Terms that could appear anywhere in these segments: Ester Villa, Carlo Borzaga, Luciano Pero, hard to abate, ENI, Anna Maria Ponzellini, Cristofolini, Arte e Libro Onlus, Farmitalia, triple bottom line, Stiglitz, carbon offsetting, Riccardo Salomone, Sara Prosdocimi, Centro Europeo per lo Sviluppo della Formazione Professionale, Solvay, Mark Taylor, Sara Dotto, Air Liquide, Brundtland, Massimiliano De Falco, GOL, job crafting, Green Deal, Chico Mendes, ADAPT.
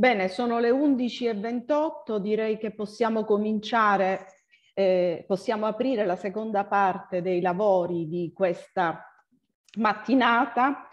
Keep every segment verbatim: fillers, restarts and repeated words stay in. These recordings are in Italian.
Bene, sono le undici e ventotto, direi che possiamo cominciare, eh, possiamo aprire la seconda parte dei lavori di questa mattinata.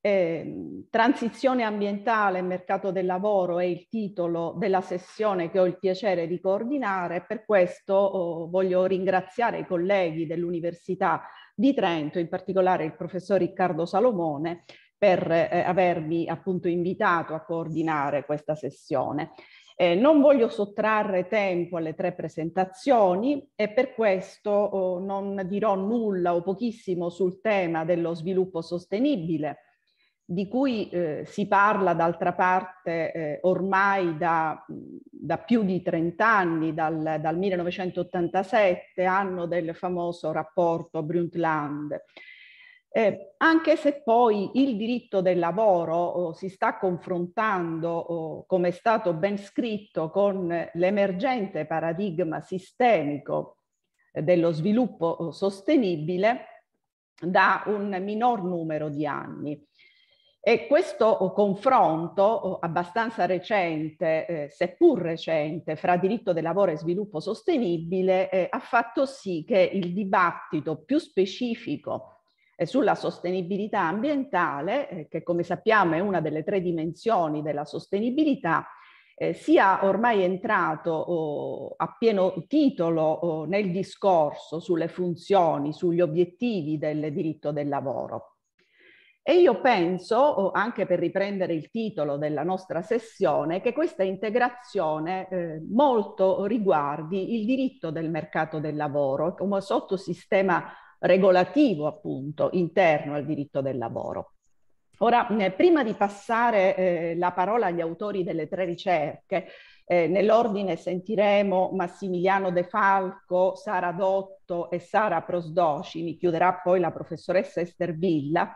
Eh, Transizione ambientale e mercato del lavoro è il titolo della sessione che ho il piacere di coordinare, per questo oh, voglio ringraziare i colleghi dell'Università di Trento, in particolare il professor Riccardo Salomone, per eh, avermi appunto invitato a coordinare questa sessione. Eh, non voglio sottrarre tempo alle tre presentazioni e per questo oh, non dirò nulla o pochissimo sul tema dello sviluppo sostenibile, di cui eh, si parla d'altra parte eh, ormai da, da più di trent'anni, dal, dal millenovecentottantasette, anno del famoso rapporto Brundtland. Eh, anche se poi il diritto del lavoro oh, si sta confrontando, oh, come è stato ben scritto, con l'emergente paradigma sistemico eh, dello sviluppo oh, sostenibile da un minor numero di anni. E questo oh, confronto oh, abbastanza recente, eh, seppur recente, fra diritto del lavoro e sviluppo sostenibile eh, ha fatto sì che il dibattito più specifico sulla sostenibilità ambientale, eh, che come sappiamo è una delle tre dimensioni della sostenibilità, eh, sia ormai entrato oh, a pieno titolo oh, nel discorso sulle funzioni, sugli obiettivi del diritto del lavoro. E io penso, oh, anche per riprendere il titolo della nostra sessione, che questa integrazione eh, molto riguardi il diritto del mercato del lavoro come sottosistema regolativo appunto interno al diritto del lavoro. Ora, eh, prima di passare eh, la parola agli autori delle tre ricerche, eh, nell'ordine sentiremo Massimiliano De Falco, Sara Dotto e Sara Prosdocimi, chiuderà poi la professoressa Ester Villa.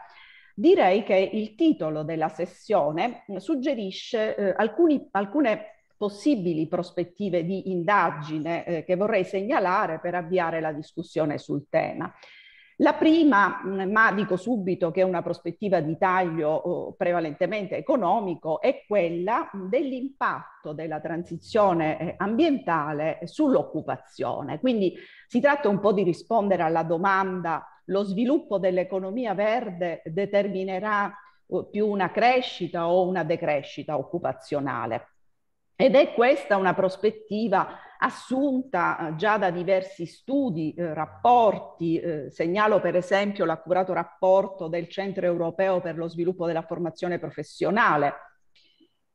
Direi che il titolo della sessione suggerisce eh, alcuni, alcune possibili prospettive di indagine eh, che vorrei segnalare per avviare la discussione sul tema. La prima, ma dico subito che è una prospettiva di taglio eh, prevalentemente economico, è quella dell'impatto della transizione ambientale sull'occupazione. Quindi si tratta un po' di rispondere alla domanda: lo sviluppo dell'economia verde determinerà eh, più una crescita o una decrescita occupazionale? Ed è questa una prospettiva assunta già da diversi studi, eh, rapporti, eh, segnalo per esempio l'accurato rapporto del Centro Europeo per lo Sviluppo della Formazione Professionale,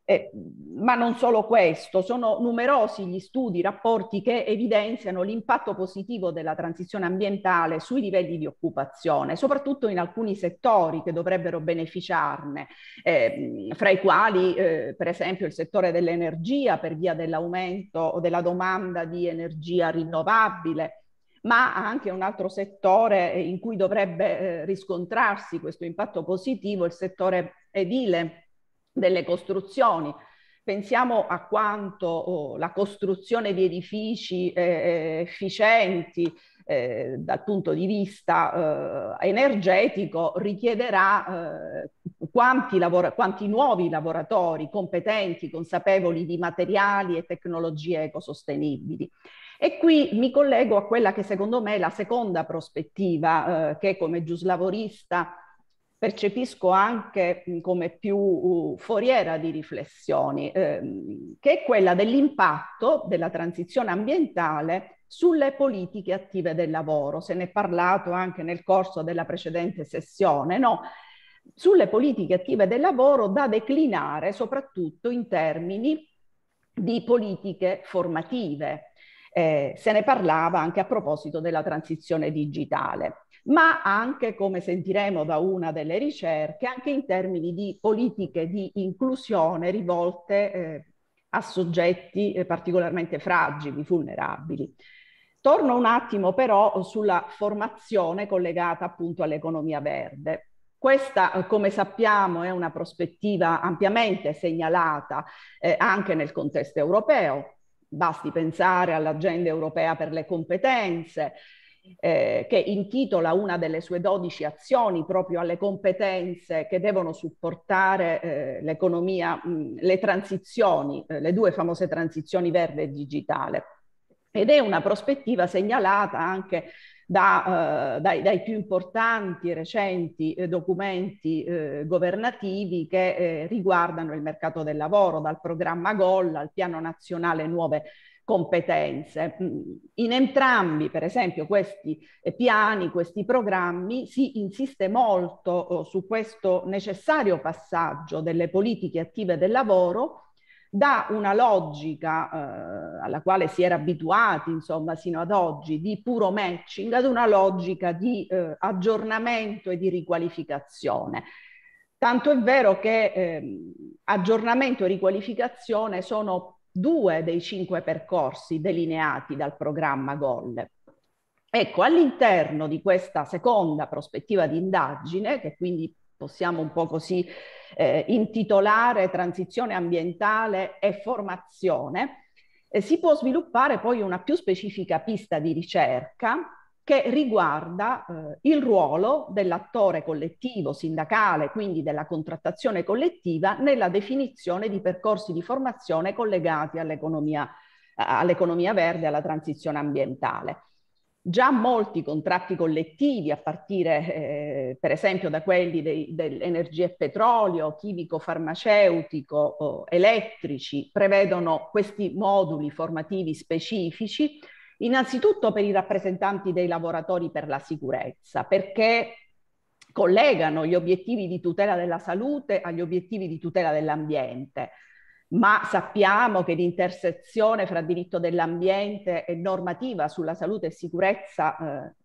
eh, ma non solo questo, sono numerosi gli studi, rapporti che evidenziano l'impatto positivo della transizione ambientale sui livelli di occupazione, soprattutto in alcuni settori che dovrebbero beneficiarne, eh, fra i quali eh, per esempio il settore dell'energia per via dell'aumento della domanda di energia rinnovabile, ma anche un altro settore in cui dovrebbe eh, riscontrarsi questo impatto positivo, il settore edile delle costruzioni. Pensiamo a quanto oh, la costruzione di edifici eh, efficienti eh, dal punto di vista eh, energetico richiederà eh, quanti, lavora- quanti nuovi lavoratori competenti, consapevoli di materiali e tecnologie ecosostenibili. E qui mi collego a quella che secondo me è la seconda prospettiva eh, che come giuslavorista percepisco anche come più foriera di riflessioni, ehm, che è quella dell'impatto della transizione ambientale sulle politiche attive del lavoro. Se ne è parlato anche nel corso della precedente sessione, no? Sulle politiche attive del lavoro da declinare soprattutto in termini di politiche formative. Eh, se ne parlava anche a proposito della transizione digitale, ma anche, come sentiremo da una delle ricerche, anche in termini di politiche di inclusione rivolte eh, a soggetti eh, particolarmente fragili, vulnerabili. Torno un attimo però sulla formazione collegata appunto all'economia verde. Questa, come sappiamo, è una prospettiva ampiamente segnalata eh, anche nel contesto europeo. Basti pensare all'Agenda Europea per le Competenze, eh, che intitola una delle sue dodici azioni proprio alle competenze che devono supportare eh, l'economia, le transizioni, eh, le due famose transizioni verde e digitale. Ed è una prospettiva segnalata anche Da, eh, dai, dai più importanti recenti eh, documenti eh, governativi che eh, riguardano il mercato del lavoro, dal programma GOL al piano nazionale nuove competenze. In entrambi, per esempio, questi piani, questi programmi, si insiste molto su questo necessario passaggio delle politiche attive del lavoro da una logica eh, alla quale si era abituati, insomma, sino ad oggi, di puro matching, ad una logica di eh, aggiornamento e di riqualificazione. Tanto è vero che eh, aggiornamento e riqualificazione sono due dei cinque percorsi delineati dal programma GOL. Ecco, all'interno di questa seconda prospettiva di indagine, che quindi possiamo un po' così eh, intitolare transizione ambientale e formazione, eh, si può sviluppare poi una più specifica pista di ricerca che riguarda eh, il ruolo dell'attore collettivo, sindacale, quindi della contrattazione collettiva, nella definizione di percorsi di formazione collegati all'economia, all'economia verde, alla transizione ambientale. Già molti contratti collettivi, a partire eh, per esempio da quelli dei, dell'energia e petrolio, chimico-farmaceutico, oh, elettrici, prevedono questi moduli formativi specifici, innanzitutto per i rappresentanti dei lavoratori per la sicurezza, perché collegano gli obiettivi di tutela della salute agli obiettivi di tutela dell'ambiente. Ma sappiamo che l'intersezione fra diritto dell'ambiente e normativa sulla salute e sicurezza eh,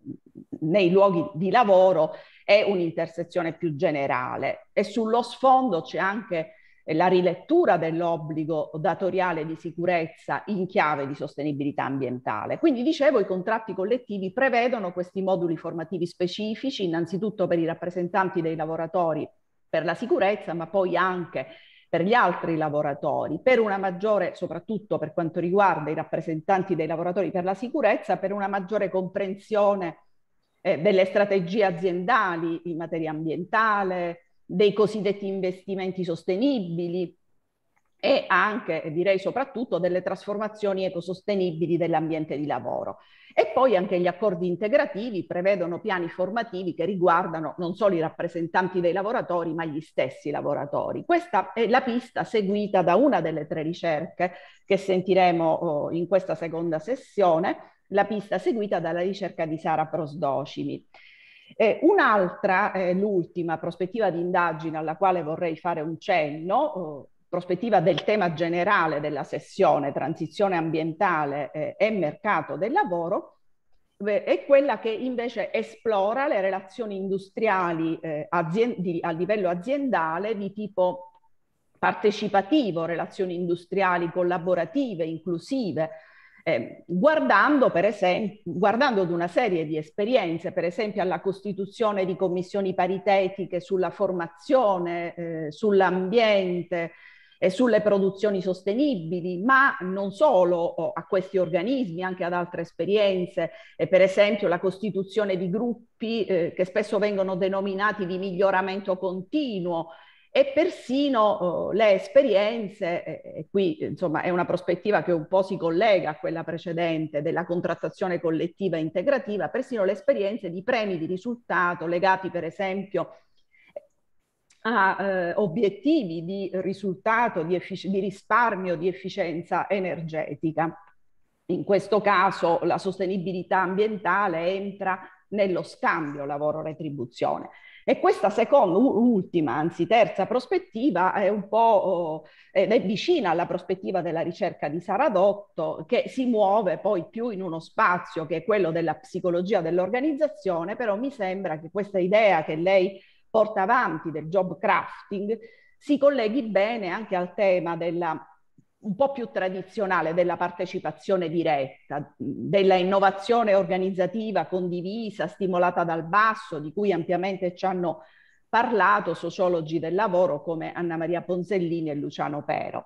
nei luoghi di lavoro è un'intersezione più generale, e sullo sfondo c'è anche la rilettura dell'obbligo datoriale di sicurezza in chiave di sostenibilità ambientale. Quindi, dicevo, i contratti collettivi prevedono questi moduli formativi specifici, innanzitutto per i rappresentanti dei lavoratori per la sicurezza, ma poi anche per gli altri lavoratori, per una maggiore, soprattutto per quanto riguarda i rappresentanti dei lavoratori per la sicurezza, per una maggiore comprensione eh, delle strategie aziendali in materia ambientale, dei cosiddetti investimenti sostenibili e anche, direi soprattutto, delle trasformazioni ecosostenibili dell'ambiente di lavoro. E poi anche gli accordi integrativi prevedono piani formativi che riguardano non solo i rappresentanti dei lavoratori, ma gli stessi lavoratori. Questa è la pista seguita da una delle tre ricerche che sentiremo in questa seconda sessione, la pista seguita dalla ricerca di Sara Prosdocimi. Eh, un'altra, eh, l'ultima prospettiva di indagine alla quale vorrei fare un cenno, eh, prospettiva del tema generale della sessione, transizione ambientale eh, e mercato del lavoro, beh, è quella che invece esplora le relazioni industriali eh, di, a livello aziendale di tipo partecipativo, relazioni industriali collaborative, inclusive, eh, guardando, per esempio, guardando ad una serie di esperienze, per esempio alla costituzione di commissioni paritetiche sulla formazione, eh, sull'ambiente, e sulle produzioni sostenibili, ma non solo a questi organismi, anche ad altre esperienze, e per esempio la costituzione di gruppi eh, che spesso vengono denominati di miglioramento continuo, e persino eh, le esperienze, eh, e qui insomma è una prospettiva che un po' si collega a quella precedente della contrattazione collettiva integrativa, persino le esperienze di premi di risultato legati per esempio a eh, obiettivi di risultato, di, di risparmio, di efficienza energetica. In questo caso la sostenibilità ambientale entra nello scambio lavoro-retribuzione. E questa seconda, ultima, anzi terza prospettiva è un po' eh, è vicina alla prospettiva della ricerca di Sara Dotto, che si muove poi più in uno spazio che è quello della psicologia dell'organizzazione, però mi sembra che questa idea che lei porta avanti del job crafting si colleghi bene anche al tema della, un po' più tradizionale, della partecipazione diretta, della innovazione organizzativa condivisa, stimolata dal basso, di cui ampiamente ci hanno parlato sociologi del lavoro come Anna Maria Ponzellini e Luciano Pero.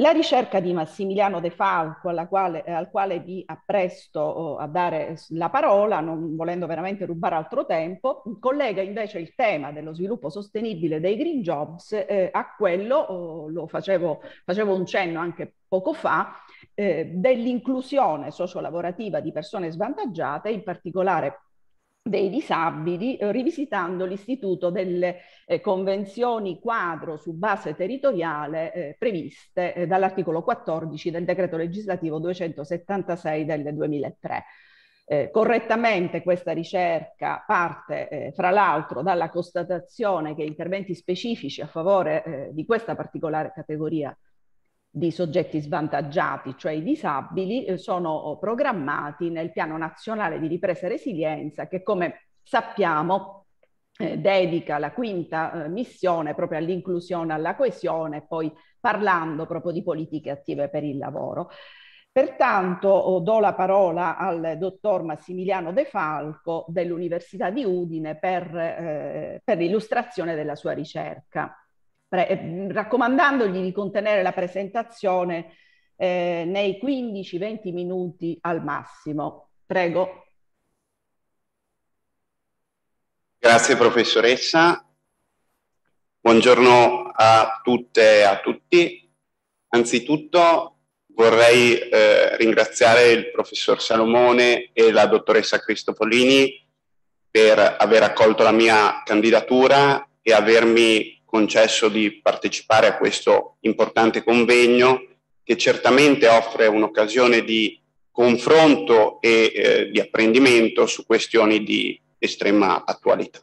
La ricerca di Massimiliano De Falco, alla quale, al quale vi appresto a dare la parola, non volendo veramente rubare altro tempo, collega invece il tema dello sviluppo sostenibile dei green jobs eh, a quello, oh, lo facevo, facevo un cenno anche poco fa, eh, dell'inclusione sociolavorativa di persone svantaggiate, in particolare dei disabili, rivisitando l'istituto delle eh, convenzioni quadro su base territoriale eh, previste eh, dall'articolo quattordici del decreto legislativo duecentosettantasei del duemilatré. Eh, correttamente questa ricerca parte eh, fra l'altro dalla constatazione che interventi specifici a favore eh, di questa particolare categoria di soggetti svantaggiati, cioè i disabili, sono programmati nel Piano Nazionale di Ripresa e Resilienza che, come sappiamo, eh, dedica la quinta eh, missione proprio all'inclusione, alla coesione, poi parlando proprio di politiche attive per il lavoro. Pertanto oh, do la parola al dottor Massimiliano De Falco dell'Università di Udine per, eh, per l'illustrazione della sua ricerca, raccomandandogli di contenere la presentazione eh, nei quindici venti minuti al massimo. Prego. Grazie professoressa. Buongiorno a tutte e a tutti. Anzitutto vorrei eh, ringraziare il professor Salomone e la dottoressa Cristofolini per aver accolto la mia candidatura e avermi concesso di partecipare a questo importante convegno che certamente offre un'occasione di confronto e eh, di apprendimento su questioni di estrema attualità.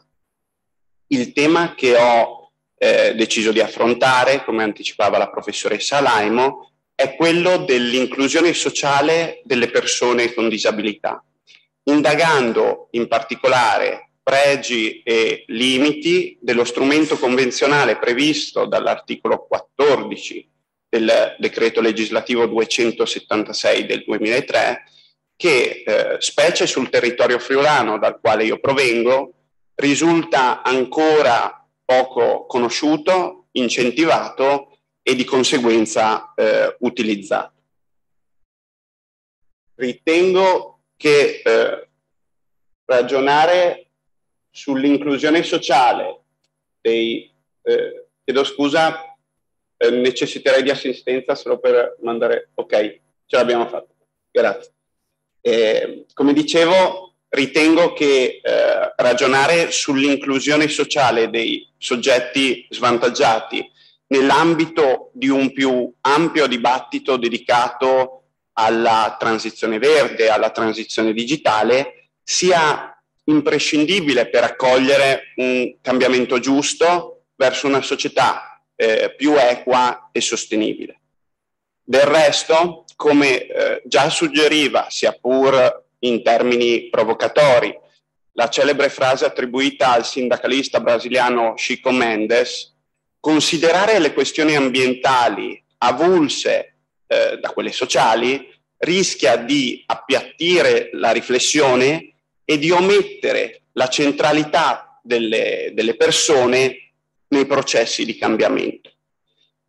Il tema che ho eh, deciso di affrontare, come anticipava la professoressa Laimo, è quello dell'inclusione sociale delle persone con disabilità, indagando in particolare pregi e limiti dello strumento convenzionale previsto dall'articolo quattordici del decreto legislativo duecentosettantasei del duemilatré, che, eh, specie sul territorio friulano dal quale io provengo, risulta ancora poco conosciuto, incentivato e di conseguenza eh, utilizzato. Ritengo che eh, ragionare sull'inclusione sociale dei... Eh, chiedo scusa, eh, necessiterei di assistenza solo per mandare... Ok, ce l'abbiamo fatta, grazie. Eh, come dicevo, ritengo che eh, ragionare sull'inclusione sociale dei soggetti svantaggiati nell'ambito di un più ampio dibattito dedicato alla transizione verde, alla transizione digitale, sia imprescindibile per accogliere un cambiamento giusto verso una società eh, più equa e sostenibile. Del resto, come eh, già suggeriva, sia pur in termini provocatori, la celebre frase attribuita al sindacalista brasiliano Chico Mendes, considerare le questioni ambientali avulse eh, da quelle sociali rischia di appiattire la riflessione e di omettere la centralità delle, delle persone nei processi di cambiamento.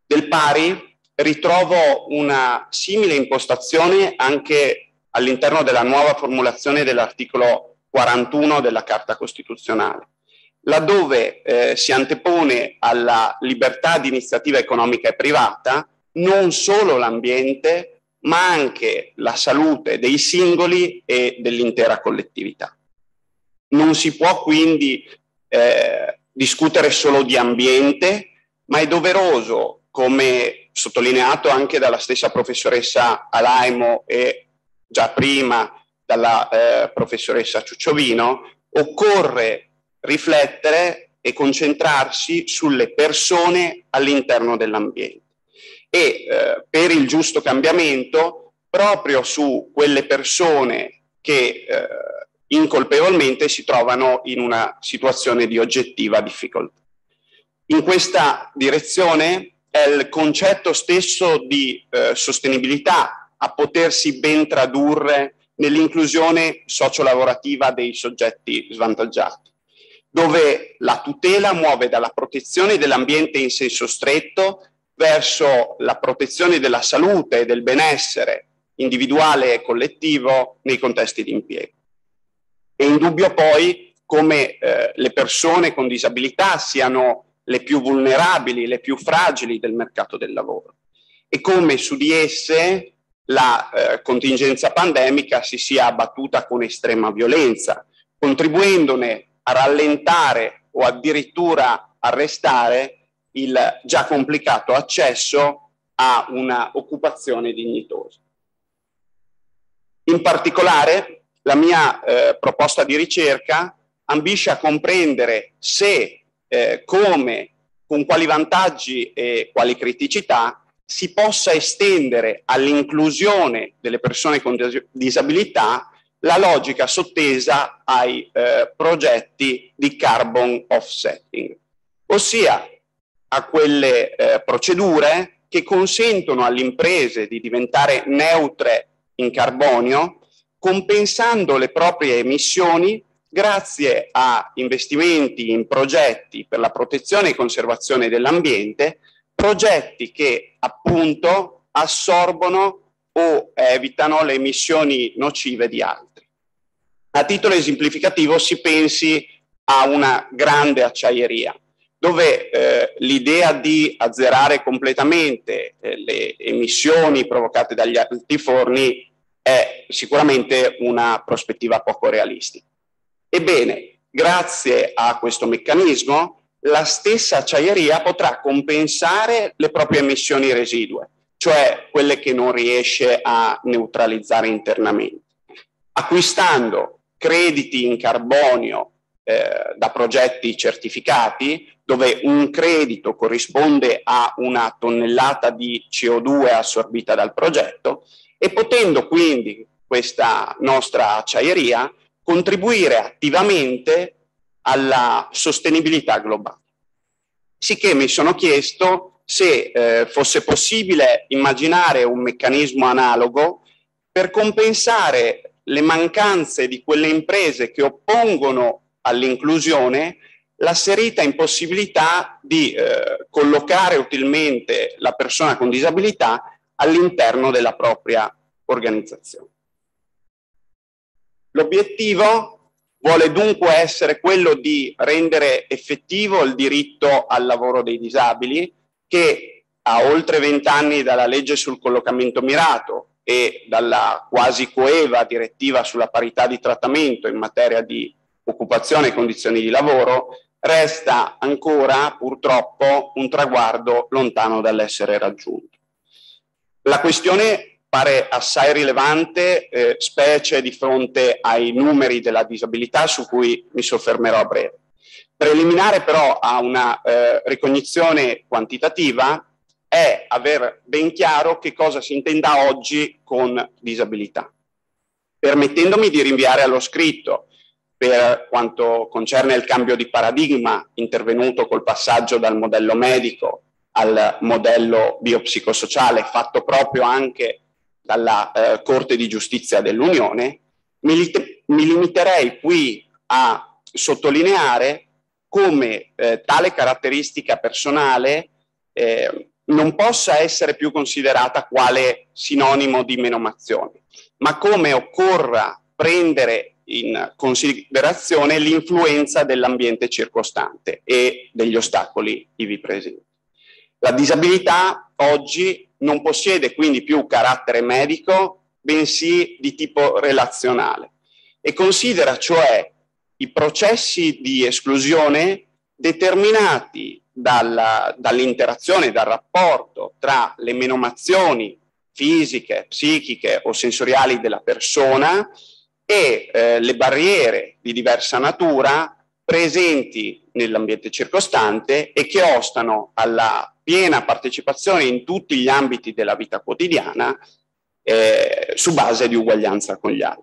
Del pari ritrovo una simile impostazione anche all'interno della nuova formulazione dell'articolo quarantuno della Carta Costituzionale, laddove eh, si antepone alla libertà di iniziativa economica e privata non solo l'ambiente, ma anche la salute dei singoli e dell'intera collettività. Non si può quindi eh, discutere solo di ambiente, ma è doveroso, come sottolineato anche dalla stessa professoressa Alaimo e già prima dalla eh, professoressa Ciucciovino, occorre riflettere e concentrarsi sulle persone all'interno dell'ambiente. E eh, per il giusto cambiamento proprio su quelle persone che eh, incolpevolmente si trovano in una situazione di oggettiva difficoltà. In questa direzione è il concetto stesso di eh, sostenibilità a potersi ben tradurre nell'inclusione sociolavorativa dei soggetti svantaggiati, dove la tutela muove dalla protezione dell'ambiente in senso stretto verso la protezione della salute e del benessere individuale e collettivo nei contesti di impiego. È indubbio poi come eh, le persone con disabilità siano le più vulnerabili, le più fragili del mercato del lavoro e come su di esse la eh, contingenza pandemica si sia abbattuta con estrema violenza, contribuendone a rallentare o addirittura arrestare il già complicato accesso a una occupazione dignitosa. In particolare, la mia eh, proposta di ricerca ambisce a comprendere se, eh, come, con quali vantaggi e quali criticità si possa estendere all'inclusione delle persone con disabilità la logica sottesa ai eh, progetti di carbon offsetting, ossia a quelle eh, procedure che consentono alle imprese di diventare neutre in carbonio, compensando le proprie emissioni grazie a investimenti in progetti per la protezione e conservazione dell'ambiente, progetti che appunto assorbono o evitano le emissioni nocive di altri. A titolo esemplificativo si pensi a una grande acciaieria, dove eh, l'idea di azzerare completamente eh, le emissioni provocate dagli altiforni è sicuramente una prospettiva poco realistica. Ebbene, grazie a questo meccanismo, la stessa acciaieria potrà compensare le proprie emissioni residue, cioè quelle che non riesce a neutralizzare internamente, acquistando crediti in carbonio eh, da progetti certificati, dove un credito corrisponde a una tonnellata di C O due assorbita dal progetto, e potendo quindi questa nostra acciaieria contribuire attivamente alla sostenibilità globale. Sicché mi sono chiesto se eh, fosse possibile immaginare un meccanismo analogo per compensare le mancanze di quelle imprese che oppongono all'inclusione l'asserita impossibilità di eh, collocare utilmente la persona con disabilità all'interno della propria organizzazione. L'obiettivo vuole dunque essere quello di rendere effettivo il diritto al lavoro dei disabili, che a oltre vent'anni dalla legge sul collocamento mirato e dalla quasi coeva direttiva sulla parità di trattamento in materia di occupazione e condizioni di lavoro, resta ancora purtroppo un traguardo lontano dall'essere raggiunto. La questione pare assai rilevante, eh, specie di fronte ai numeri della disabilità su cui mi soffermerò a breve. Preliminare però a una eh, ricognizione quantitativa è aver ben chiaro che cosa si intenda oggi con disabilità. Permettendomi di rinviare allo scritto per quanto concerne il cambio di paradigma intervenuto col passaggio dal modello medico al modello biopsicosociale, fatto proprio anche dalla eh, Corte di Giustizia dell'Unione, mi, mi limiterei qui a sottolineare come eh, tale caratteristica personale eh, non possa essere più considerata quale sinonimo di menomazione, ma come occorra prendere in considerazione l'influenza dell'ambiente circostante e degli ostacoli ivi presenti. La disabilità oggi non possiede quindi più carattere medico, bensì di tipo relazionale, e considera cioè i processi di esclusione determinati dall'interazione, dal rapporto tra le menomazioni fisiche, psichiche o sensoriali della persona e eh, le barriere di diversa natura presenti nell'ambiente circostante e che ostano alla piena partecipazione in tutti gli ambiti della vita quotidiana eh, su base di uguaglianza con gli altri.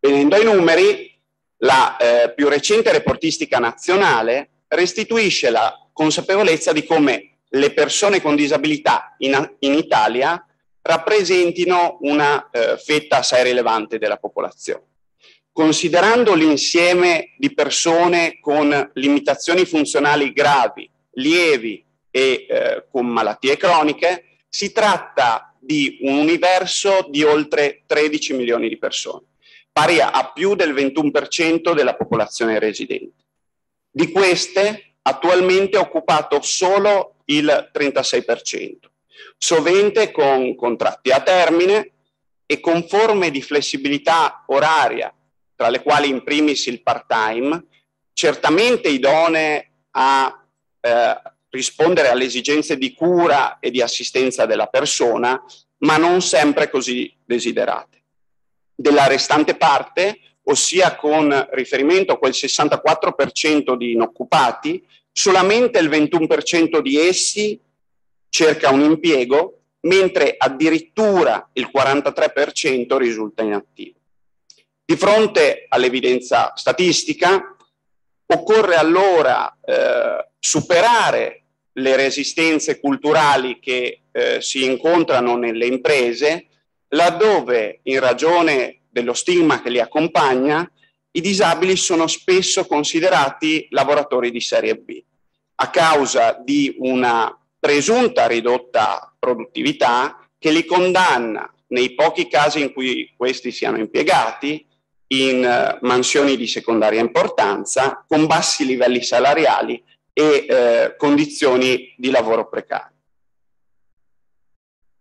Venendo ai numeri, la eh, più recente reportistica nazionale restituisce la consapevolezza di come le persone con disabilità in, in Italia rappresentino una eh, fetta assai rilevante della popolazione. Considerando l'insieme di persone con limitazioni funzionali gravi, lievi e eh, con malattie croniche. Si tratta di un universo di oltre tredici milioni di persone, pari a, a più del ventuno per cento della popolazione residente. Di queste attualmente è occupato solo il trentasei per cento, sovente con contratti a termine e con forme di flessibilità oraria, tra le quali in primis il part-time, certamente idonee a eh, rispondere alle esigenze di cura e di assistenza della persona, ma non sempre così desiderate. Della restante parte, ossia con riferimento a quel sessantaquattro per cento di inoccupati, solamente il ventuno per cento di essi cerca un impiego, mentre addirittura il quarantatré per cento risulta inattivo. Di fronte all'evidenza statistica, occorre allora eh, superare le resistenze culturali che eh, si incontrano nelle imprese, laddove, in ragione dello stigma che li accompagna, i disabili sono spesso considerati lavoratori di serie B, a causa di una presunta ridotta produttività che li condanna, nei pochi casi in cui questi siano impiegati, in mansioni di secondaria importanza, con bassi livelli salariali e eh, condizioni di lavoro precarie.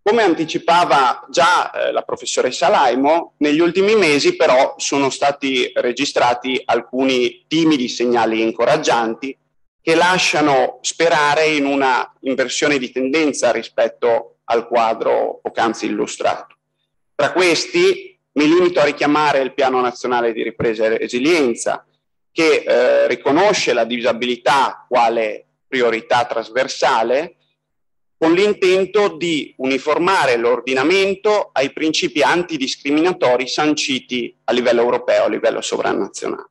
Come anticipava già eh, la professoressa Laimo, negli ultimi mesi però sono stati registrati alcuni timidi segnali incoraggianti che lasciano sperare in una inversione di tendenza rispetto al quadro poc'anzi illustrato. Tra questi mi limito a richiamare il Piano Nazionale di Ripresa e Resilienza, che eh, riconosce la disabilità quale priorità trasversale, con l'intento di uniformare l'ordinamento ai principi antidiscriminatori sanciti a livello europeo, a livello sovranazionale.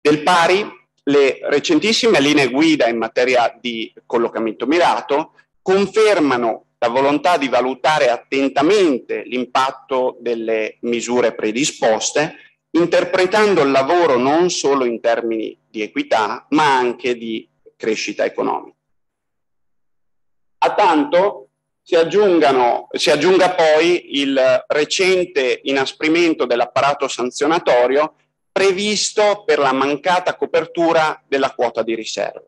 Del pari, le recentissime linee guida in materia di collocamento mirato confermano la volontà di valutare attentamente l'impatto delle misure predisposte, interpretando il lavoro non solo in termini di equità, ma anche di crescita economica. A tanto si, aggiungano, si aggiunga poi il recente inasprimento dell'apparato sanzionatorio previsto per la mancata copertura della quota di riserva,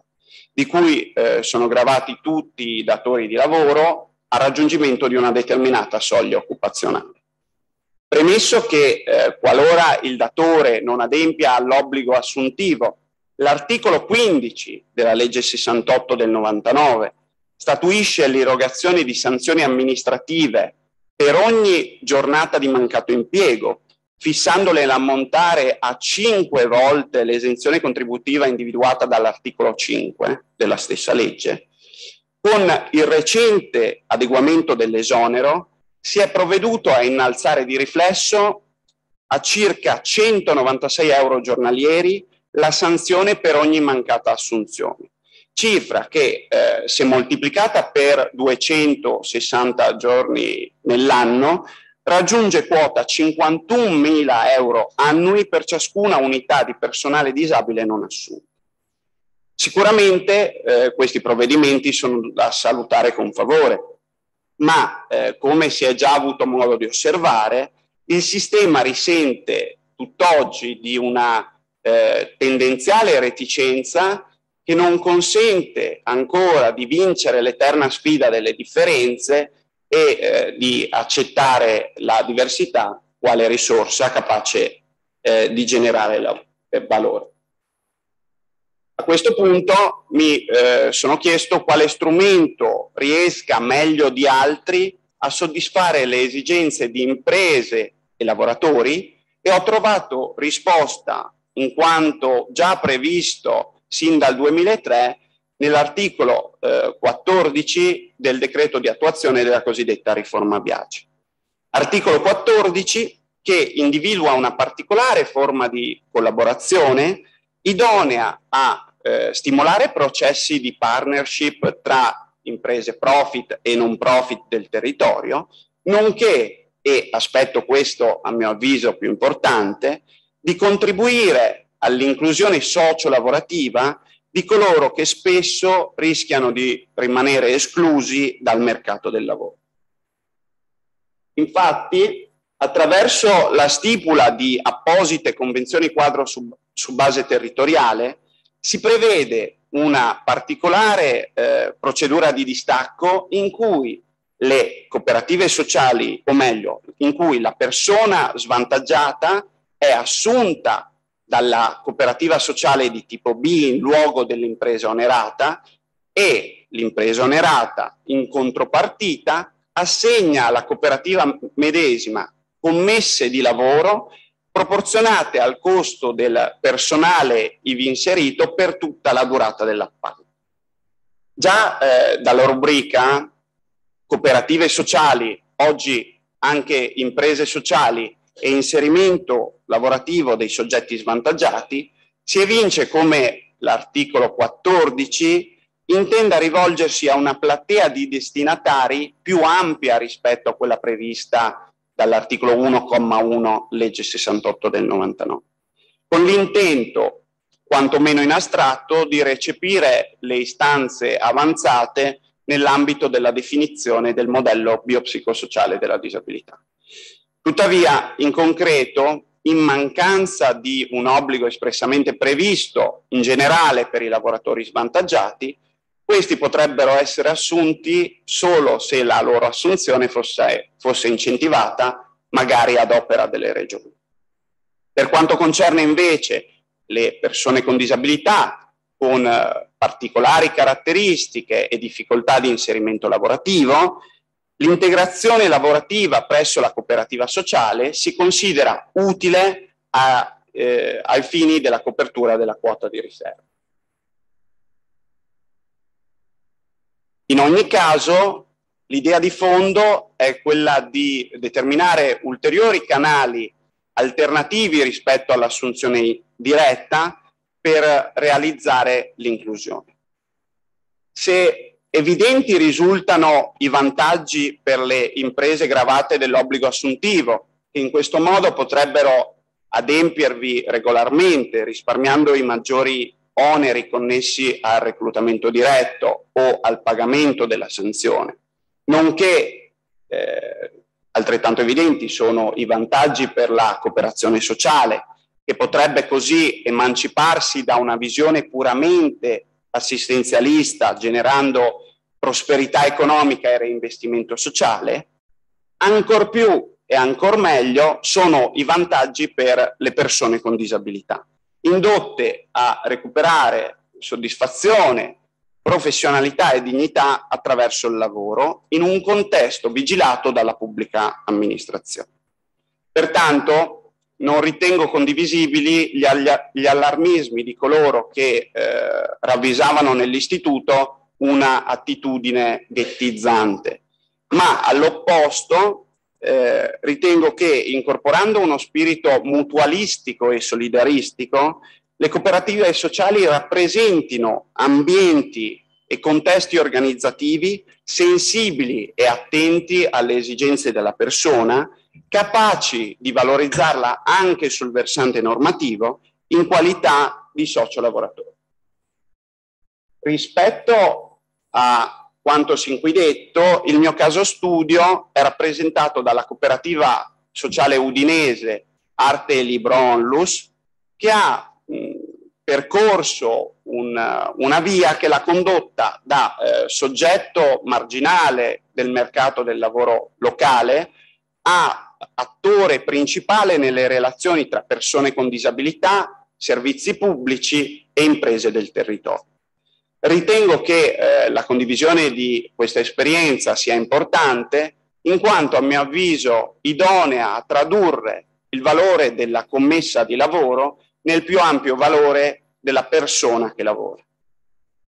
di cui eh, sono gravati tutti i datori di lavoro al raggiungimento di una determinata soglia occupazionale. Premesso che eh, qualora il datore non adempia all'obbligo assuntivo, l'articolo quindici della legge sessantotto del novantanove statuisce l'irrogazione di sanzioni amministrative per ogni giornata di mancato impiego, fissandole l'ammontare a cinque volte l'esenzione contributiva individuata dall'articolo cinque della stessa legge. Con il recente adeguamento dell'esonero si è provveduto a innalzare di riflesso a circa centonovantasei euro giornalieri la sanzione per ogni mancata assunzione, cifra che eh, se moltiplicata per duecentosessanta giorni nell'anno raggiunge quota cinquantunomila euro annui per ciascuna unità di personale disabile non assunto. Sicuramente eh, questi provvedimenti sono da salutare con favore, ma eh, come si è già avuto modo di osservare, il sistema risente tutt'oggi di una eh, tendenziale reticenza che non consente ancora di vincere l'eterna sfida delle differenze e eh, di accettare la diversità quale risorsa capace eh, di generare la, eh, valore. A questo punto mi eh, sono chiesto quale strumento riesca meglio di altri a soddisfare le esigenze di imprese e lavoratori, e ho trovato risposta, in quanto già previsto sin dal duemilatré nell'articolo eh, quattordici del decreto di attuazione della cosiddetta riforma Biagi. Articolo quattordici che individua una particolare forma di collaborazione idonea a Eh, stimolare processi di partnership tra imprese profit e non profit del territorio, nonché, e aspetto questo a mio avviso più importante, di contribuire all'inclusione socio-lavorativa di coloro che spesso rischiano di rimanere esclusi dal mercato del lavoro. Infatti, attraverso la stipula di apposite convenzioni quadro su, su base territoriale, si prevede una particolare eh, procedura di distacco in cui le cooperative sociali, o meglio, in cui la persona svantaggiata è assunta dalla cooperativa sociale di tipo B in luogo dell'impresa onerata e l'impresa onerata in contropartita assegna alla cooperativa medesima commesse di lavoro proporzionate al costo del personale ivi inserito per tutta la durata dell'appalto. Già eh, dalla rubrica cooperative sociali, oggi anche imprese sociali e inserimento lavorativo dei soggetti svantaggiati, si evince come l'articolo quattordici intenda rivolgersi a una platea di destinatari più ampia rispetto a quella prevista dall'articolo uno comma uno legge sessantotto del novantanove, con l'intento, quantomeno in astratto, di recepire le istanze avanzate nell'ambito della definizione del modello biopsicosociale della disabilità. Tuttavia, in concreto, in mancanza di un obbligo espressamente previsto in generale per i lavoratori svantaggiati, questi potrebbero essere assunti solo se la loro assunzione fosse, fosse incentivata, magari ad opera delle regioni. Per quanto concerne invece le persone con disabilità, con eh, particolari caratteristiche e difficoltà di inserimento lavorativo, l'integrazione lavorativa presso la cooperativa sociale si considera utile a, eh, ai fini della copertura della quota di riserva. In ogni caso, l'idea di fondo è quella di determinare ulteriori canali alternativi rispetto all'assunzione diretta per realizzare l'inclusione. Se evidenti risultano i vantaggi per le imprese gravate dell'obbligo assuntivo, che in questo modo potrebbero adempiervi regolarmente, risparmiando i maggiori oneri connessi al reclutamento diretto o al pagamento della sanzione, nonché eh, altrettanto evidenti sono i vantaggi per la cooperazione sociale, che potrebbe così emanciparsi da una visione puramente assistenzialista, generando prosperità economica e reinvestimento sociale. Ancor più e ancor meglio sono i vantaggi per le persone con disabilità, indotte a recuperare soddisfazione, professionalità e dignità attraverso il lavoro in un contesto vigilato dalla pubblica amministrazione. Pertanto, non ritengo condivisibili gli, gli allarmismi di coloro che eh, ravvisavano nell'istituto una attitudine ghettizzante, ma all'opposto eh, ritengo che, incorporando uno spirito mutualistico e solidaristico, le cooperative sociali rappresentino ambienti e contesti organizzativi sensibili e attenti alle esigenze della persona, capaci di valorizzarla anche sul versante normativo in qualità di socio lavoratore. Rispetto a quanto sin qui detto, il mio caso studio è rappresentato dalla cooperativa sociale udinese Arte e Libro Onlus, che ha mh, percorso un, una via che l'ha condotta da eh, soggetto marginale del mercato del lavoro locale a attore principale nelle relazioni tra persone con disabilità, servizi pubblici e imprese del territorio. Ritengo che eh, la condivisione di questa esperienza sia importante, in quanto a mio avviso idonea a tradurre il valore della commessa di lavoro nel più ampio valore della persona che lavora.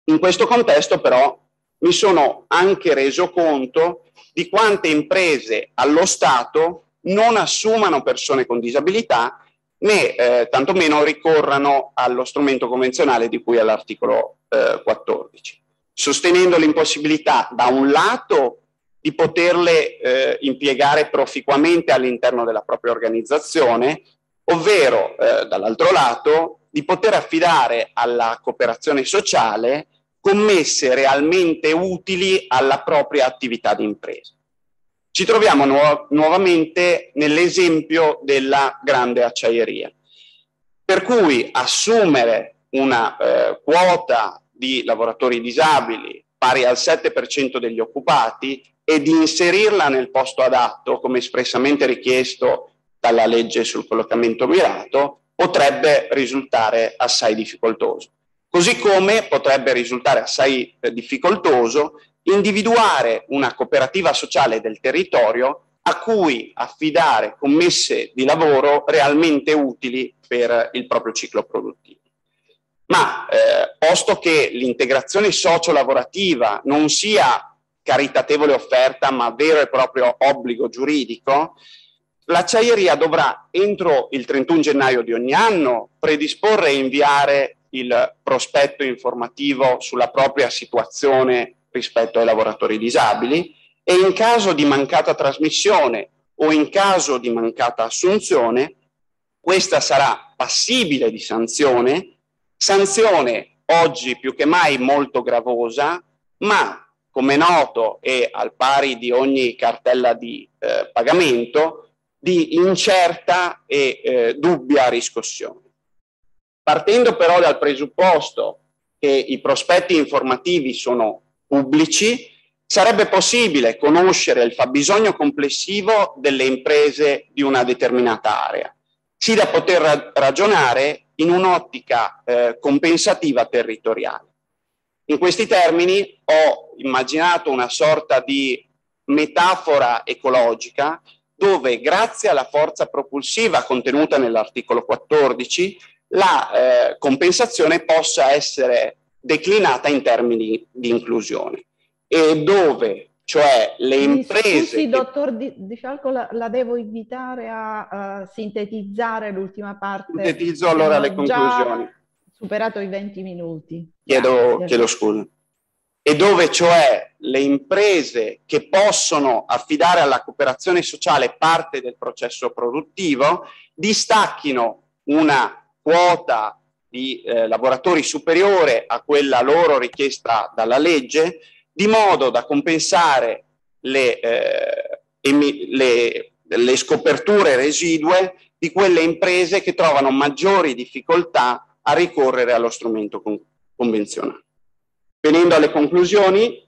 In questo contesto però mi sono anche reso conto di quante imprese allo Stato non assumano persone con disabilità né eh, tantomeno ricorrano allo strumento convenzionale di cui all'articolo eh, quattordici, sostenendo l'impossibilità da un lato di poterle eh, impiegare proficuamente all'interno della propria organizzazione, ovvero eh, dall'altro lato di poter affidare alla cooperazione sociale commesse realmente utili alla propria attività di impresa. Ci troviamo nu- nuovamente nell'esempio della grande acciaieria, per cui assumere una eh, quota di lavoratori disabili pari al sette per cento degli occupati ed inserirla nel posto adatto, come espressamente richiesto dalla legge sul collocamento mirato, potrebbe risultare assai difficoltoso. Così come potrebbe risultare assai difficoltoso individuare una cooperativa sociale del territorio a cui affidare commesse di lavoro realmente utili per il proprio ciclo produttivo. Ma eh, posto che l'integrazione socio-lavorativa non sia caritatevole offerta, ma vero e proprio obbligo giuridico, l'acciaieria dovrà, entro il trentuno gennaio di ogni anno, predisporre e inviare il prospetto informativo sulla propria situazione rispetto ai lavoratori disabili e, in caso di mancata trasmissione o in caso di mancata assunzione, questa sarà passibile di sanzione, sanzione oggi più che mai molto gravosa, ma, come noto e al pari di ogni cartella di eh, pagamento, di incerta e eh, dubbia riscossione. Partendo però dal presupposto che i prospetti informativi sono pubblici, sarebbe possibile conoscere il fabbisogno complessivo delle imprese di una determinata area, sì da poter ra- ragionare in un'ottica eh, compensativa territoriale. In questi termini ho immaginato una sorta di metafora ecologica dove, grazie alla forza propulsiva contenuta nell'articolo quattordici, la eh, compensazione possa essere declinata in termini di inclusione, e dove, cioè, le imprese... Scusi, che... dottor De Falco, la, la devo invitare a, a sintetizzare l'ultima parte. Sintetizzo allora le conclusioni. Superato i venti minuti. Chiedo, ah, chiedo scusa. E dove, cioè, le imprese che possono affidare alla cooperazione sociale parte del processo produttivo distacchino una quota di eh, lavoratori superiore a quella loro richiesta dalla legge, di modo da compensare le, eh, emi- le, le scoperture residue di quelle imprese che trovano maggiori difficoltà a ricorrere allo strumento con- convenzionale. Venendo alle conclusioni,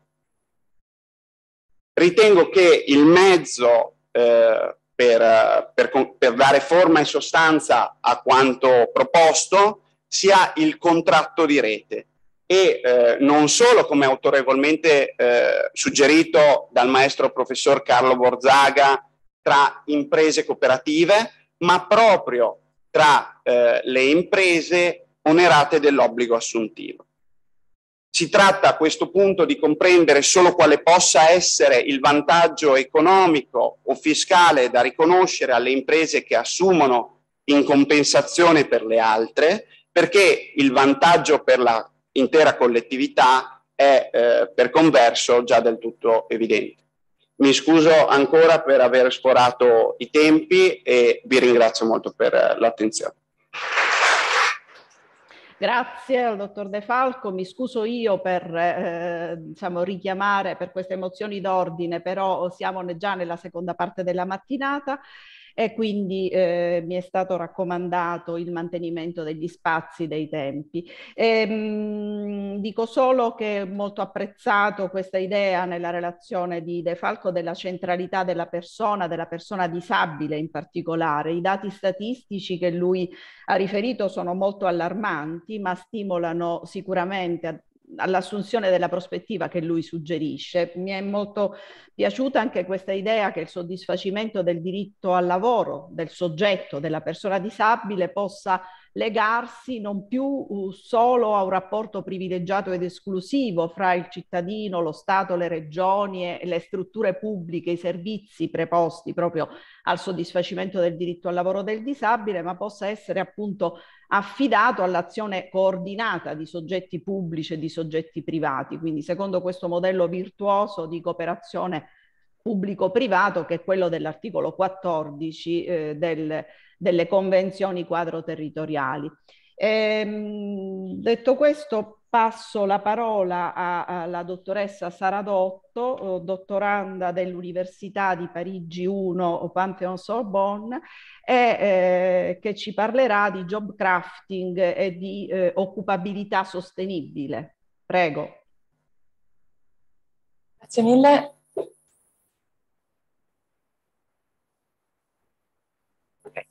ritengo che il mezzo eh, per, per, per dare forma e sostanza a quanto proposto sia il contratto di rete e eh, non solo, come autorevolmente eh, suggerito dal maestro professor Carlo Borzaga, tra imprese cooperative, ma proprio tra eh, le imprese onerate dell'obbligo assuntivo. Si tratta a questo punto di comprendere solo quale possa essere il vantaggio economico o fiscale da riconoscere alle imprese che assumono in compensazione per le altre, perché il vantaggio per la intera collettività è eh, per converso già del tutto evidente. Mi scuso ancora per aver sforato i tempi e vi ringrazio molto per l'attenzione. Grazie al dottor De Falco, mi scuso io per eh, diciamo, richiamare per queste mozioni d'ordine, però siamo già nella seconda parte della mattinata e quindi eh, mi è stato raccomandato il mantenimento degli spazi, dei tempi. E, mh, dico solo che ho molto apprezzato questa idea nella relazione di De Falco della centralità della persona, della persona disabile in particolare. I dati statistici che lui ha riferito sono molto allarmanti, ma stimolano sicuramente a all'assunzione della prospettiva che lui suggerisce. Mi è molto piaciuta anche questa idea che il soddisfacimento del diritto al lavoro del soggetto, della persona disabile, possa legarsi non più solo a un rapporto privilegiato ed esclusivo fra il cittadino, lo Stato, le regioni e le strutture pubbliche, i servizi preposti proprio al soddisfacimento del diritto al lavoro del disabile, ma possa essere appunto affidato all'azione coordinata di soggetti pubblici e di soggetti privati. Quindi, secondo questo modello virtuoso di cooperazione pubblico-privato, che è quello dell'articolo quattordici eh, del, delle convenzioni quadro territoriali. Ehm, detto questo, passo la parola alla dottoressa Sara Dotto, dottoranda dell'Università di Parigi uno Pantheon Sorbonne, e eh, che ci parlerà di job crafting e di eh, occupabilità sostenibile. Prego. Grazie mille.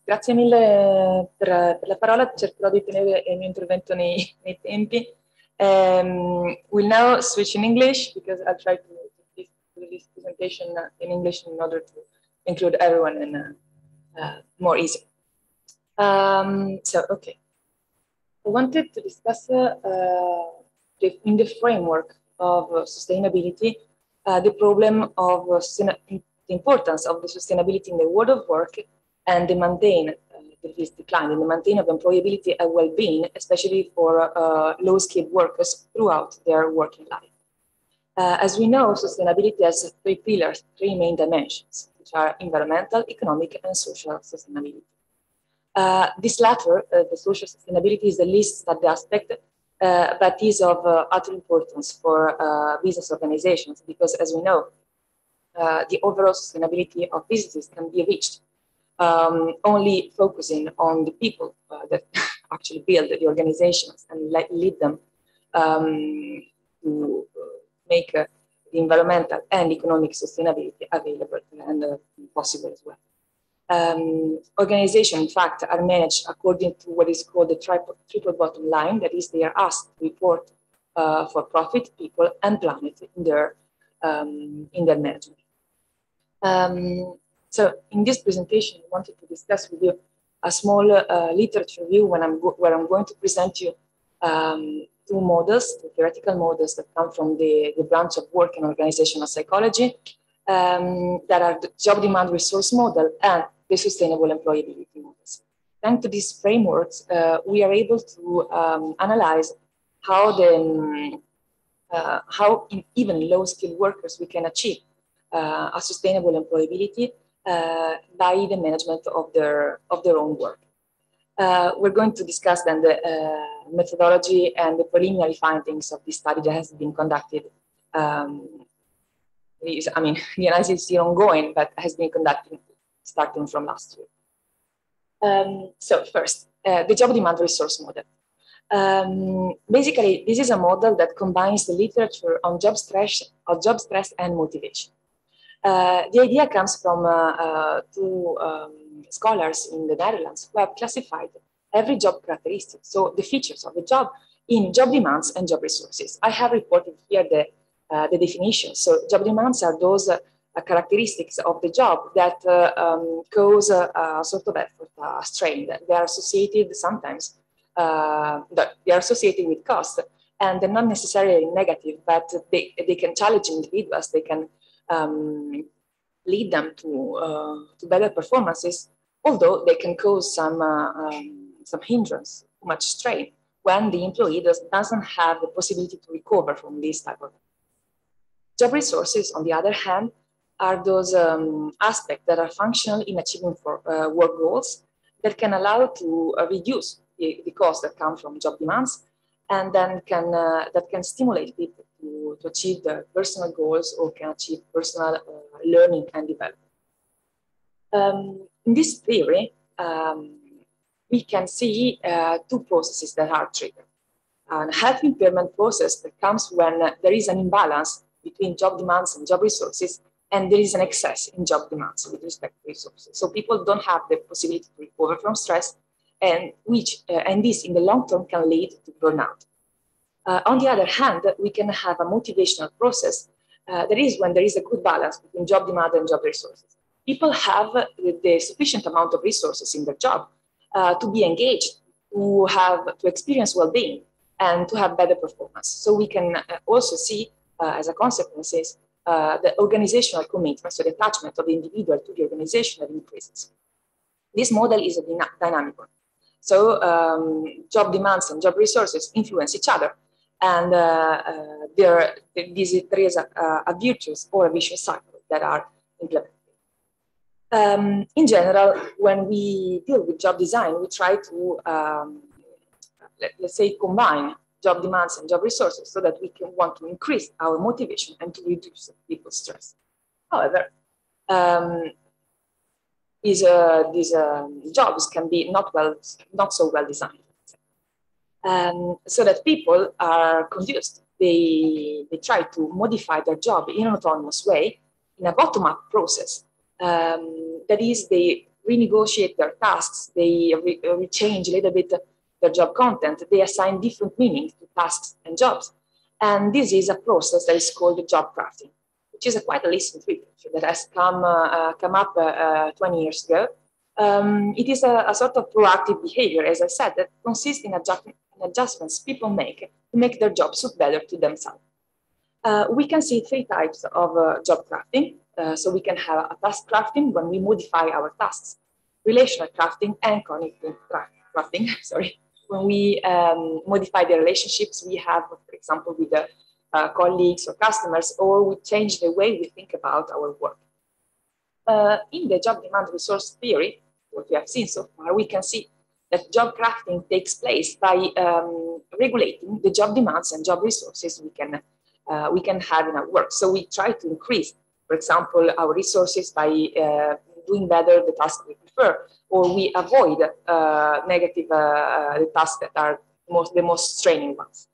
Grazie mille per, per la parola. Cercherò di tenere il mio intervento nei, nei tempi. Um, we'll now switch in English because I'll try to do this presentation in English in order to include everyone and uh, uh, more easy. Um, so, okay. I wanted to discuss uh, uh, the, in the framework of uh, sustainability uh, the problem of uh, the importance of the sustainability in the world of work, and the mundane, uh, this decline in the mundane of employability and well-being, especially for uh, low-skilled workers throughout their working life. Uh, as we know, sustainability has three pillars, three main dimensions, which are environmental, economic, and social sustainability. Uh, this latter, uh, the social sustainability, is the least studied aspect, uh, but is of uh, utter importance for uh, business organizations, because as we know, uh, the overall sustainability of businesses can be reached Um, only focusing on the people uh, that actually build the organizations and let, lead them um, to make uh, the environmental and economic sustainability available and uh, possible as well. Um, organizations, in fact, are managed according to what is called the triple, triple bottom line, that is, they are asked to report uh, for profit, people, and planet in their, um, in their management. Um, So in this presentation, I wanted to discuss with you a small uh, literature review when I'm where I'm going to present you um, two models, two theoretical models that come from the, the branch of work and organizational psychology um, that are the job demand resource model and the sustainable employability models. Thanks to these frameworks, uh, we are able to um, analyze how, the, uh, how in even low-skilled workers we can achieve uh, a sustainable employability Uh, by the management of their of their own work. Uh, we're going to discuss then the uh, methodology and the preliminary findings of this study that has been conducted. Um, is, I mean, the analysis is still ongoing, but has been conducted starting from last year. Um, so first, uh, the job demand resource model. Um, basically, this is a model that combines the literature on job stress, on job stress and motivation. Uh, the idea comes from uh, uh, two um, scholars in the Netherlands who have classified every job characteristic, so the features of the job, in job demands and job resources. I have reported here the, uh, the definition. So job demands are those uh, characteristics of the job that uh, um, cause a, a sort of effort, a strain. They are associated sometimes, uh, they are associated with cost, and they're not necessarily negative, but they, they can challenge individuals, they can Um, lead them to, uh, to better performances, although they can cause some, uh, um, some hindrance, too much strain, when the employee does, doesn't have the possibility to recover from this type of. Job resources, on the other hand, are those um, aspects that are functional in achieving for, uh, work goals that can allow to uh, reduce the, the costs that come from job demands, and then can, uh, that can stimulate people to, to achieve their personal goals or can achieve personal uh, learning and development. Um, in this theory, um, we can see uh, two processes that are triggered. A health impairment process that comes when uh, there is an imbalance between job demands and job resources, and there is an excess in job demands with respect to resources. So people don't have the possibility to recover from stress, and which, uh, and this in the long term can lead to burnout. Uh, on the other hand, we can have a motivational process uh, that is when there is a good balance between job demand and job resources. People have the, the sufficient amount of resources in their job uh, to be engaged, to have to experience well-being, and to have better performance. So we can also see uh, as a consequence uh, the organizational commitment, so the attachment of the individual to the organization that increases. This model is a dyna dynamic one. So um, job demands and job resources influence each other, and uh, uh, there, there is a, a virtuous or a vicious cycle that are implemented. Um, in general, when we deal with job design, we try to um, let's say, combine job demands and job resources so that we can want to increase our motivation and to reduce people's stress. However, um, these, uh, these um, jobs can be not, well, not so well designed. Um, so that people are confused. They, they try to modify their job in an autonomous way, in a bottom-up process. Um, that is, they renegotiate their tasks, they re rechange a little bit their job content, they assign different meanings to tasks and jobs. And this is a process that is called job crafting, which is a quite a recent literature that has come, uh, come up uh, uh, twenty years ago. Um, it is a, a sort of proactive behavior, as I said, that consists in adjustment, adjustments people make to make their job suit better to themselves. Uh, we can see three types of uh, job crafting. Uh, so we can have a task crafting when we modify our tasks, relational crafting and cognitive crafting, sorry. When we um, modify the relationships we have, for example, with the, uh, colleagues or customers, or we change the way we think about our work. Uh, in the job demand resource theory, what we have seen so far, we can see that job crafting takes place by um, regulating the job demands and job resources we can, uh, we can have in our work. So we try to increase, for example, our resources by uh, doing better the tasks we prefer, or we avoid uh, negative uh, the tasks that are most, the most straining ones.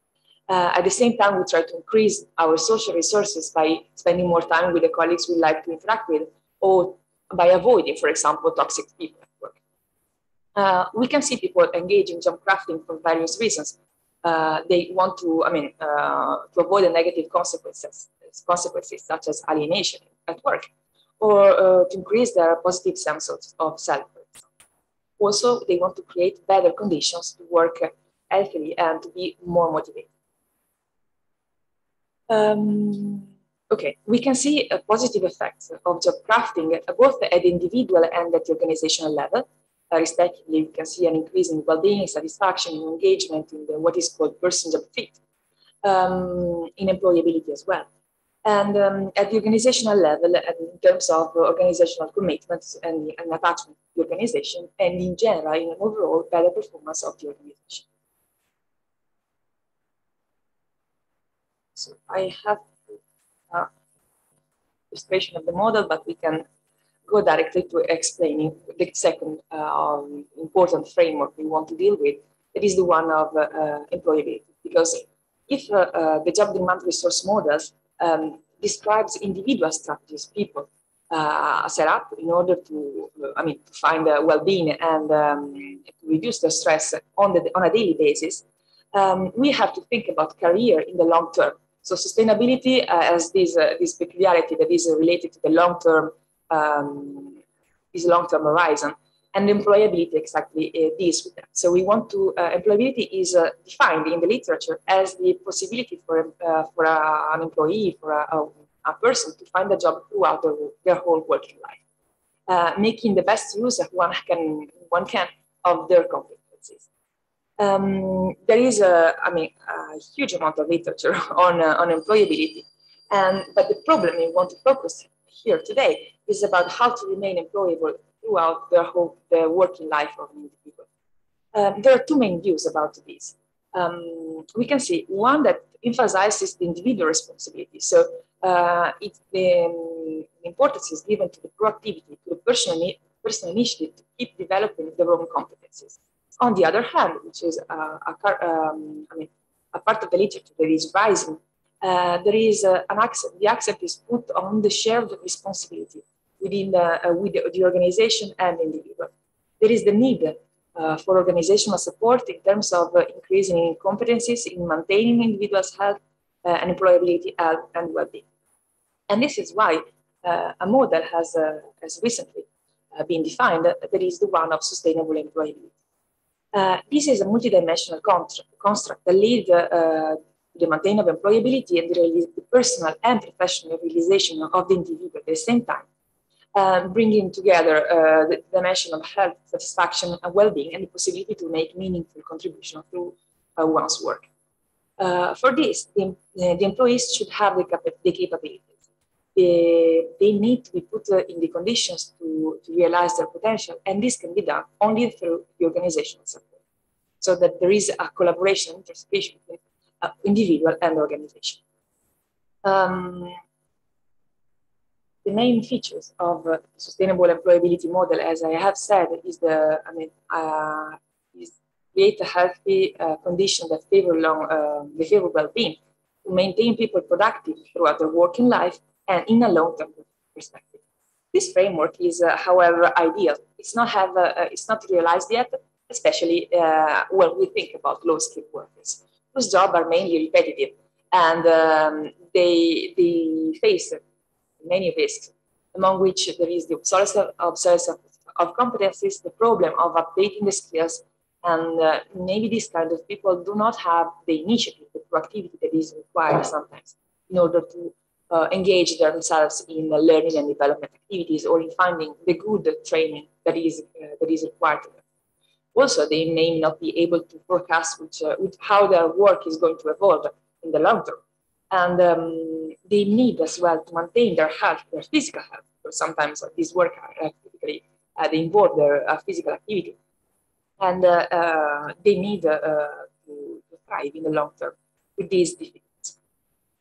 Uh, at the same time, we try to increase our social resources by spending more time with the colleagues we like to interact with, or by avoiding, for example, toxic people at work. Uh, we can see people engage in job crafting for various reasons. Uh, they want to, I mean, uh, to avoid the negative consequences, consequences such as alienation at work, or uh, to increase their positive sense of, of self. Also, they want to create better conditions to work healthily and to be more motivated. Um, Okay, we can see a positive effects of job crafting at both at the individual and at the organizational level. Uh, respectively, we can see an increase in well-being, satisfaction, and engagement in the, what is called person job fit, um, in employability as well. And um, at the organizational level, in terms of organizational commitments and, and attachment to the organization, and in general, in an overall better performance of the organization. So I have Uh, illustration of the model, but we can go directly to explaining the second uh, um, important framework we want to deal with. That is the one of uh, uh, employability, because if uh, uh, the job demand resource models um, describes individual strategies people uh, set up in order to, uh, I mean, to find uh, well-being and um, reduce their stress on the on a daily basis, um, we have to think about career in the long term. So sustainability uh, has this, uh, this peculiarity that is related to the long-term, um, this long-term horizon, and employability exactly uh, deals with that. So we want to, uh, employability is uh, defined in the literature as the possibility for, uh, for a, an employee, for a, a, a person to find a job throughout their, their whole working life, uh, making the best use that one can, one can of their competencies. Um, there is a, I mean, a huge amount of literature on, uh, on employability, and, but the problem we want to focus here today is about how to remain employable throughout the whole the working life of an individual. Um, there are two main views about this. Um, we can see one that emphasizes the individual responsibility, so uh, it, the importance is given to the proactivity, to the personal, personal initiative to keep developing their own competencies. On the other hand, which is a, a, um, I mean, a part of the literature that is rising, uh, there is uh, an accent, the accent is put on the shared responsibility within the, uh, with the, the organization and the individual. There is the need uh, for organizational support in terms of uh, increasing competencies in maintaining individuals' health uh, and employability, health and well-being. And this is why uh, a model has, uh, has recently uh, been defined, uh, that is the one of sustainable employability. Uh, this is a multidimensional construct that leads uh, uh, to the maintain of employability and the, the personal and professional realization of the individual at the same time, uh, bringing together uh, the dimension of health, satisfaction, and well-being, and the possibility to make meaningful contribution through uh, one's work. Uh, for this, the, the employees should have the, cap the capabilities. They, they need to be put in the conditions to, to realize their potential, and this can be done only through the organizational support. so that there is a collaboration and participation with uh, individual and organization. Um, the main features of uh, sustainable employability model, as I have said, is the I mean uh, is create a healthy uh, condition that favor long uh, the favor well-being, to maintain people productive throughout their working life and in a long-term perspective. This framework is, uh, however, ideal. It's not have uh, it's not realized yet, especially uh, when we think about low-skilled workers whose jobs are mainly repetitive and um, they they face many risks, among which there is the obsolescence, obsolescence of competencies, the problem of updating the skills, and uh, maybe these kind of people do not have the initiative, the proactivity that is required sometimes in order to uh, engage themselves in uh, learning and development activities or in finding the good training that is, uh, that is required to them. Also, they may not be able to forecast which, uh, with how their work is going to evolve in the long term. And um, they need as well to maintain their health, their physical health, because sometimes these work are typically, uh, they involve their uh, physical activity. And uh, uh, they need uh, uh, to thrive in the long term with these difficulties.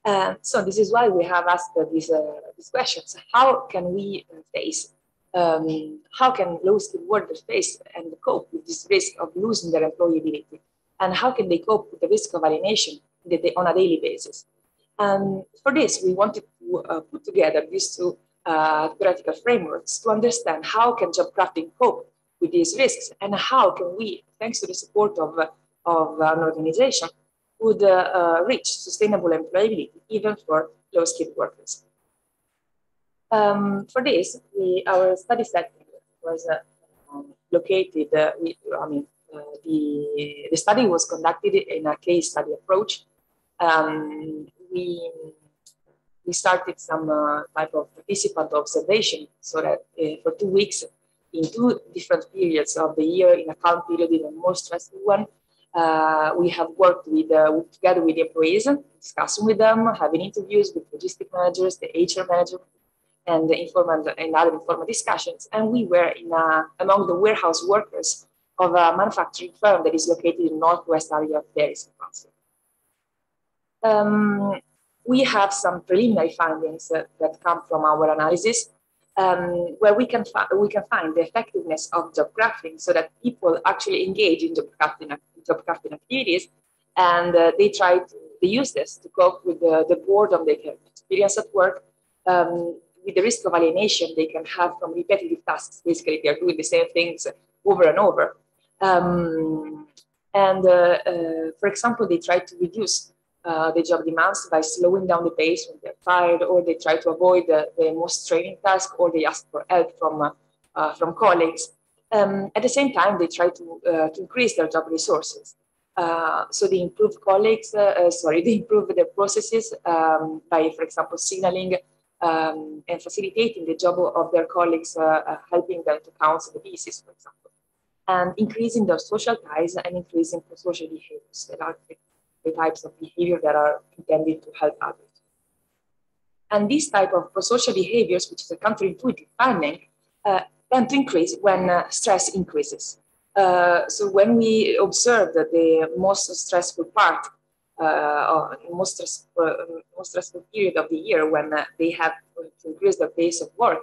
Uh, so this is why we have asked uh, these, uh, these questions. How can we face, um, how can low-skilled workers face and cope with this risk of losing their employability? And how can they cope with the risk of alienation that they, on a daily basis? And for this, we wanted to uh, put together these two uh, theoretical frameworks to understand how can job crafting cope with these risks and how can we, thanks to the support of, of an organization, would uh, uh, reach sustainable employability even for low-skilled workers. Um, for this, we, our study sector was uh, located, uh, we, I mean, uh, the, the study was conducted in a case study approach. Um, We, we started some uh, type of participant observation so that uh, for two weeks in two different periods of the year, in a calm period, in a more stressful one, uh, we have worked with, uh, together with the employees, discussing with them, having interviews with logistic managers, the H R manager, and, the informal, and other informal discussions. And we were in a, among the warehouse workers of a manufacturing firm that is located in the northwest area of Paris. Um, we have some preliminary findings uh, that come from our analysis, um, where we can, we can find the effectiveness of job crafting so that people actually engage in job crafting, job crafting activities, and uh, they try to they use this to cope with the, the boredom they can experience at work, um, with the risk of alienation they can have from repetitive tasks. Basically, they are doing the same things over and over. Um, and, uh, uh, for example, they try to reduce Uh, the job demands by slowing down the pace when they're tired, or they try to avoid uh, the most draining task, or they ask for help from uh, uh, from colleagues. Um, at the same time, they try to uh, to increase their job resources. Uh, so they improve colleagues. Uh, uh, sorry, they improve their processes um, by, for example, signaling um, and facilitating the job of their colleagues, uh, uh, helping them to counsel the pieces, for example, and increasing their social ties and increasing the social behaviors that are the types of behavior that are intended to help others. And these type of prosocial behaviors, which is a counterintuitive finding, uh, tend to increase when uh, stress increases. Uh, so when we observe that the most stressful part, uh, or most, stress, uh, most stressful period of the year, when uh, they have to increase their pace of work,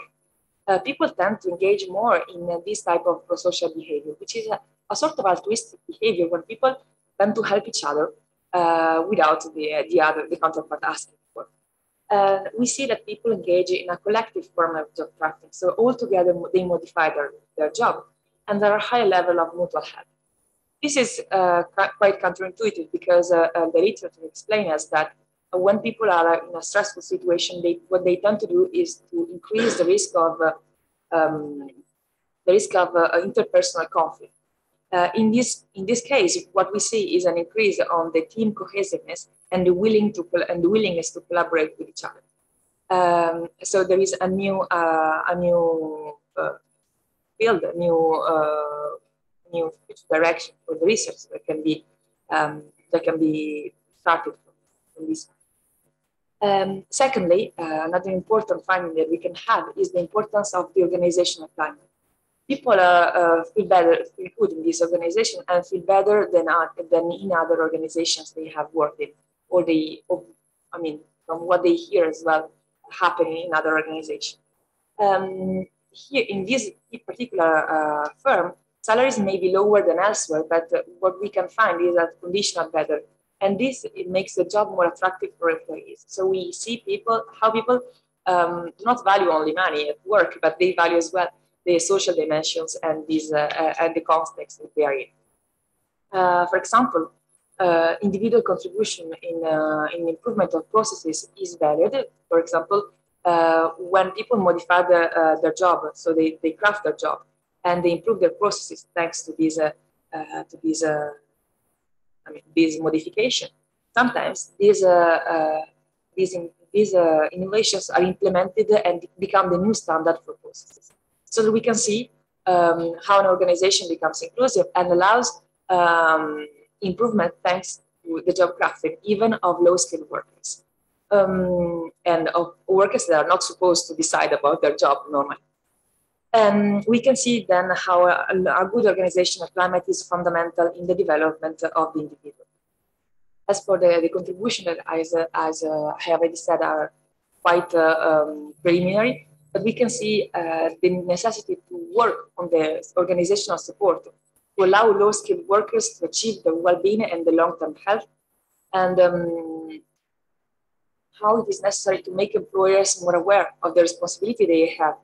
uh, people tend to engage more in uh, this type of prosocial behavior, which is a, a sort of altruistic behavior when people tend to help each other Uh, without the, uh, the other, the counterpart asking for. Uh, we see that people engage in a collective form of job crafting. So all together, they modify their, their job, and there are high level of mutual help. This is uh, quite counterintuitive because uh, uh, the literature explains us that when people are in a stressful situation, they, what they tend to do is to increase the risk of, uh, um, the risk of uh, interpersonal conflict. Uh, in this in this case, what we see is an increase on the team cohesiveness and the willing to and the willingness to collaborate with each other. Um, so there is a new uh, a new uh, field, a new uh, new direction for the research that can be um, that can be started from, from this. Um, secondly, uh, another important finding that we can have is the importance of the organizational planning. people uh, uh, feel better, feel good in this organization and feel better than, uh, than in other organizations they have worked in, or they, or, I mean, from what they hear as well happening in other organizations. Um, here in this particular uh, firm, salaries may be lower than elsewhere, but uh, what we can find is that conditions are better. And this, it makes the job more attractive for employees. So we see people, how people um, do not value only money at work, but they value as well the social dimensions and, these, uh, uh, and the context that they are in. Uh, for example, uh, individual contribution in, uh, in improvement of processes is valued. For example, uh, when people modify the, uh, their job, so they, they craft their job and they improve their processes thanks to these, uh, uh, to these uh, I mean, this modification. Sometimes these uh, uh, these, in, these uh, innovations are implemented and become the new standard for processes. So that we can see um, how an organization becomes inclusive and allows um, improvement thanks to the job crafting, even of low-skilled workers um, and of workers that are not supposed to decide about their job normally. And we can see then how a, a good organizational climate is fundamental in the development of the individual. As for the, the contribution that, as, uh, as uh, I already said, are quite uh, um, preliminary, but we can see uh, the necessity to work on the organizational support to allow low-skilled workers to achieve their well-being and the long-term health, and um, how it is necessary to make employers more aware of the responsibility they have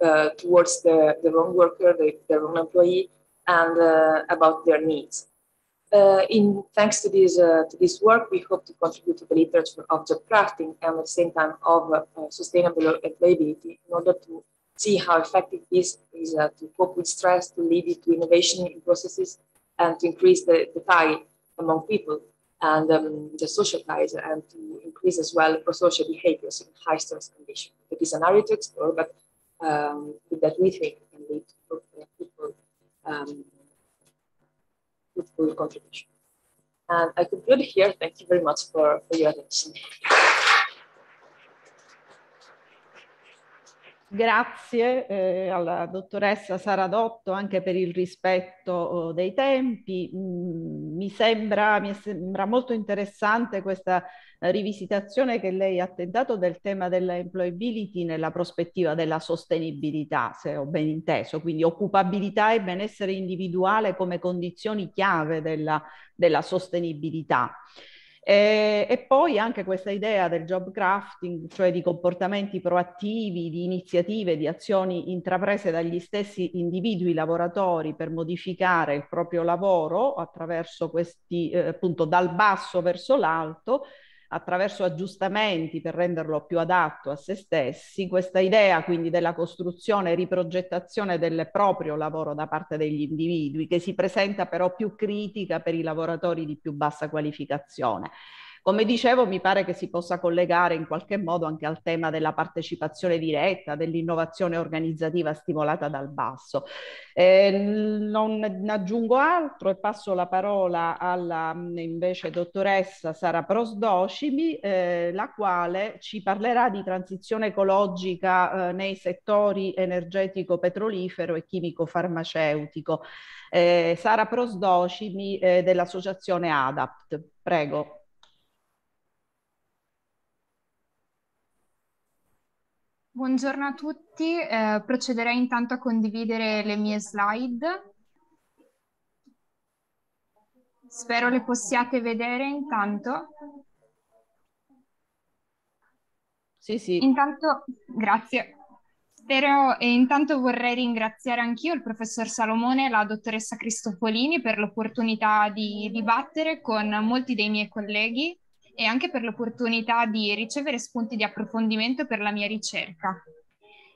Uh, towards the, the wrong worker, the, the wrong employee, and uh, about their needs. Uh, in, thanks to this, uh, to this work, we hope to contribute to the literature of job crafting and at the same time of uh, sustainable employability in order to see how effective this is uh, to cope with stress, to lead it to innovation in processes, and to increase the, the tie among people and um, the social ties, and to increase as well pro-social behaviors in high stress conditions. It is an area to explore, but Um, that we think can lead to fruitful um, contribution. And I conclude here. Thank you very much for, for your attention. Grazie eh, alla dottoressa Sara Dotto anche per il rispetto dei tempi. Mm, mi, sembra, mi sembra molto interessante questa rivisitazione che lei ha tentato del tema della employability nella prospettiva della sostenibilità, se ho ben inteso, quindi occupabilità e benessere individuale come condizioni chiave della, della sostenibilità. E, e poi anche questa idea del job crafting, cioè di comportamenti proattivi, di iniziative, di azioni intraprese dagli stessi individui lavoratori per modificare il proprio lavoro attraverso questi, eh, appunto dal basso verso l'alto, attraverso aggiustamenti per renderlo più adatto a se stessi. Questa idea quindi della costruzione e riprogettazione del proprio lavoro da parte degli individui, che si presenta però più critica per i lavoratori di più bassa qualificazione. Come dicevo, mi pare che si possa collegare in qualche modo anche al tema della partecipazione diretta, dell'innovazione organizzativa stimolata dal basso. Eh, non aggiungo altro e passo la parola alla invece dottoressa Sara Prosdocimi, eh, la quale ci parlerà di transizione ecologica eh, nei settori energetico, petrolifero e chimico farmaceutico. Eh, Sara Prosdocimi eh, dell'associazione ADAPT. Prego. Buongiorno a tutti, eh, procederei intanto a condividere le mie slide. Spero le possiate vedere intanto. Sì, sì. Intanto, grazie. Spero, e intanto vorrei ringraziare anch'io il professor Salomone e la dottoressa Cristofolini per l'opportunità di dibattere con molti dei miei colleghi e anche per l'opportunità di ricevere spunti di approfondimento per la mia ricerca.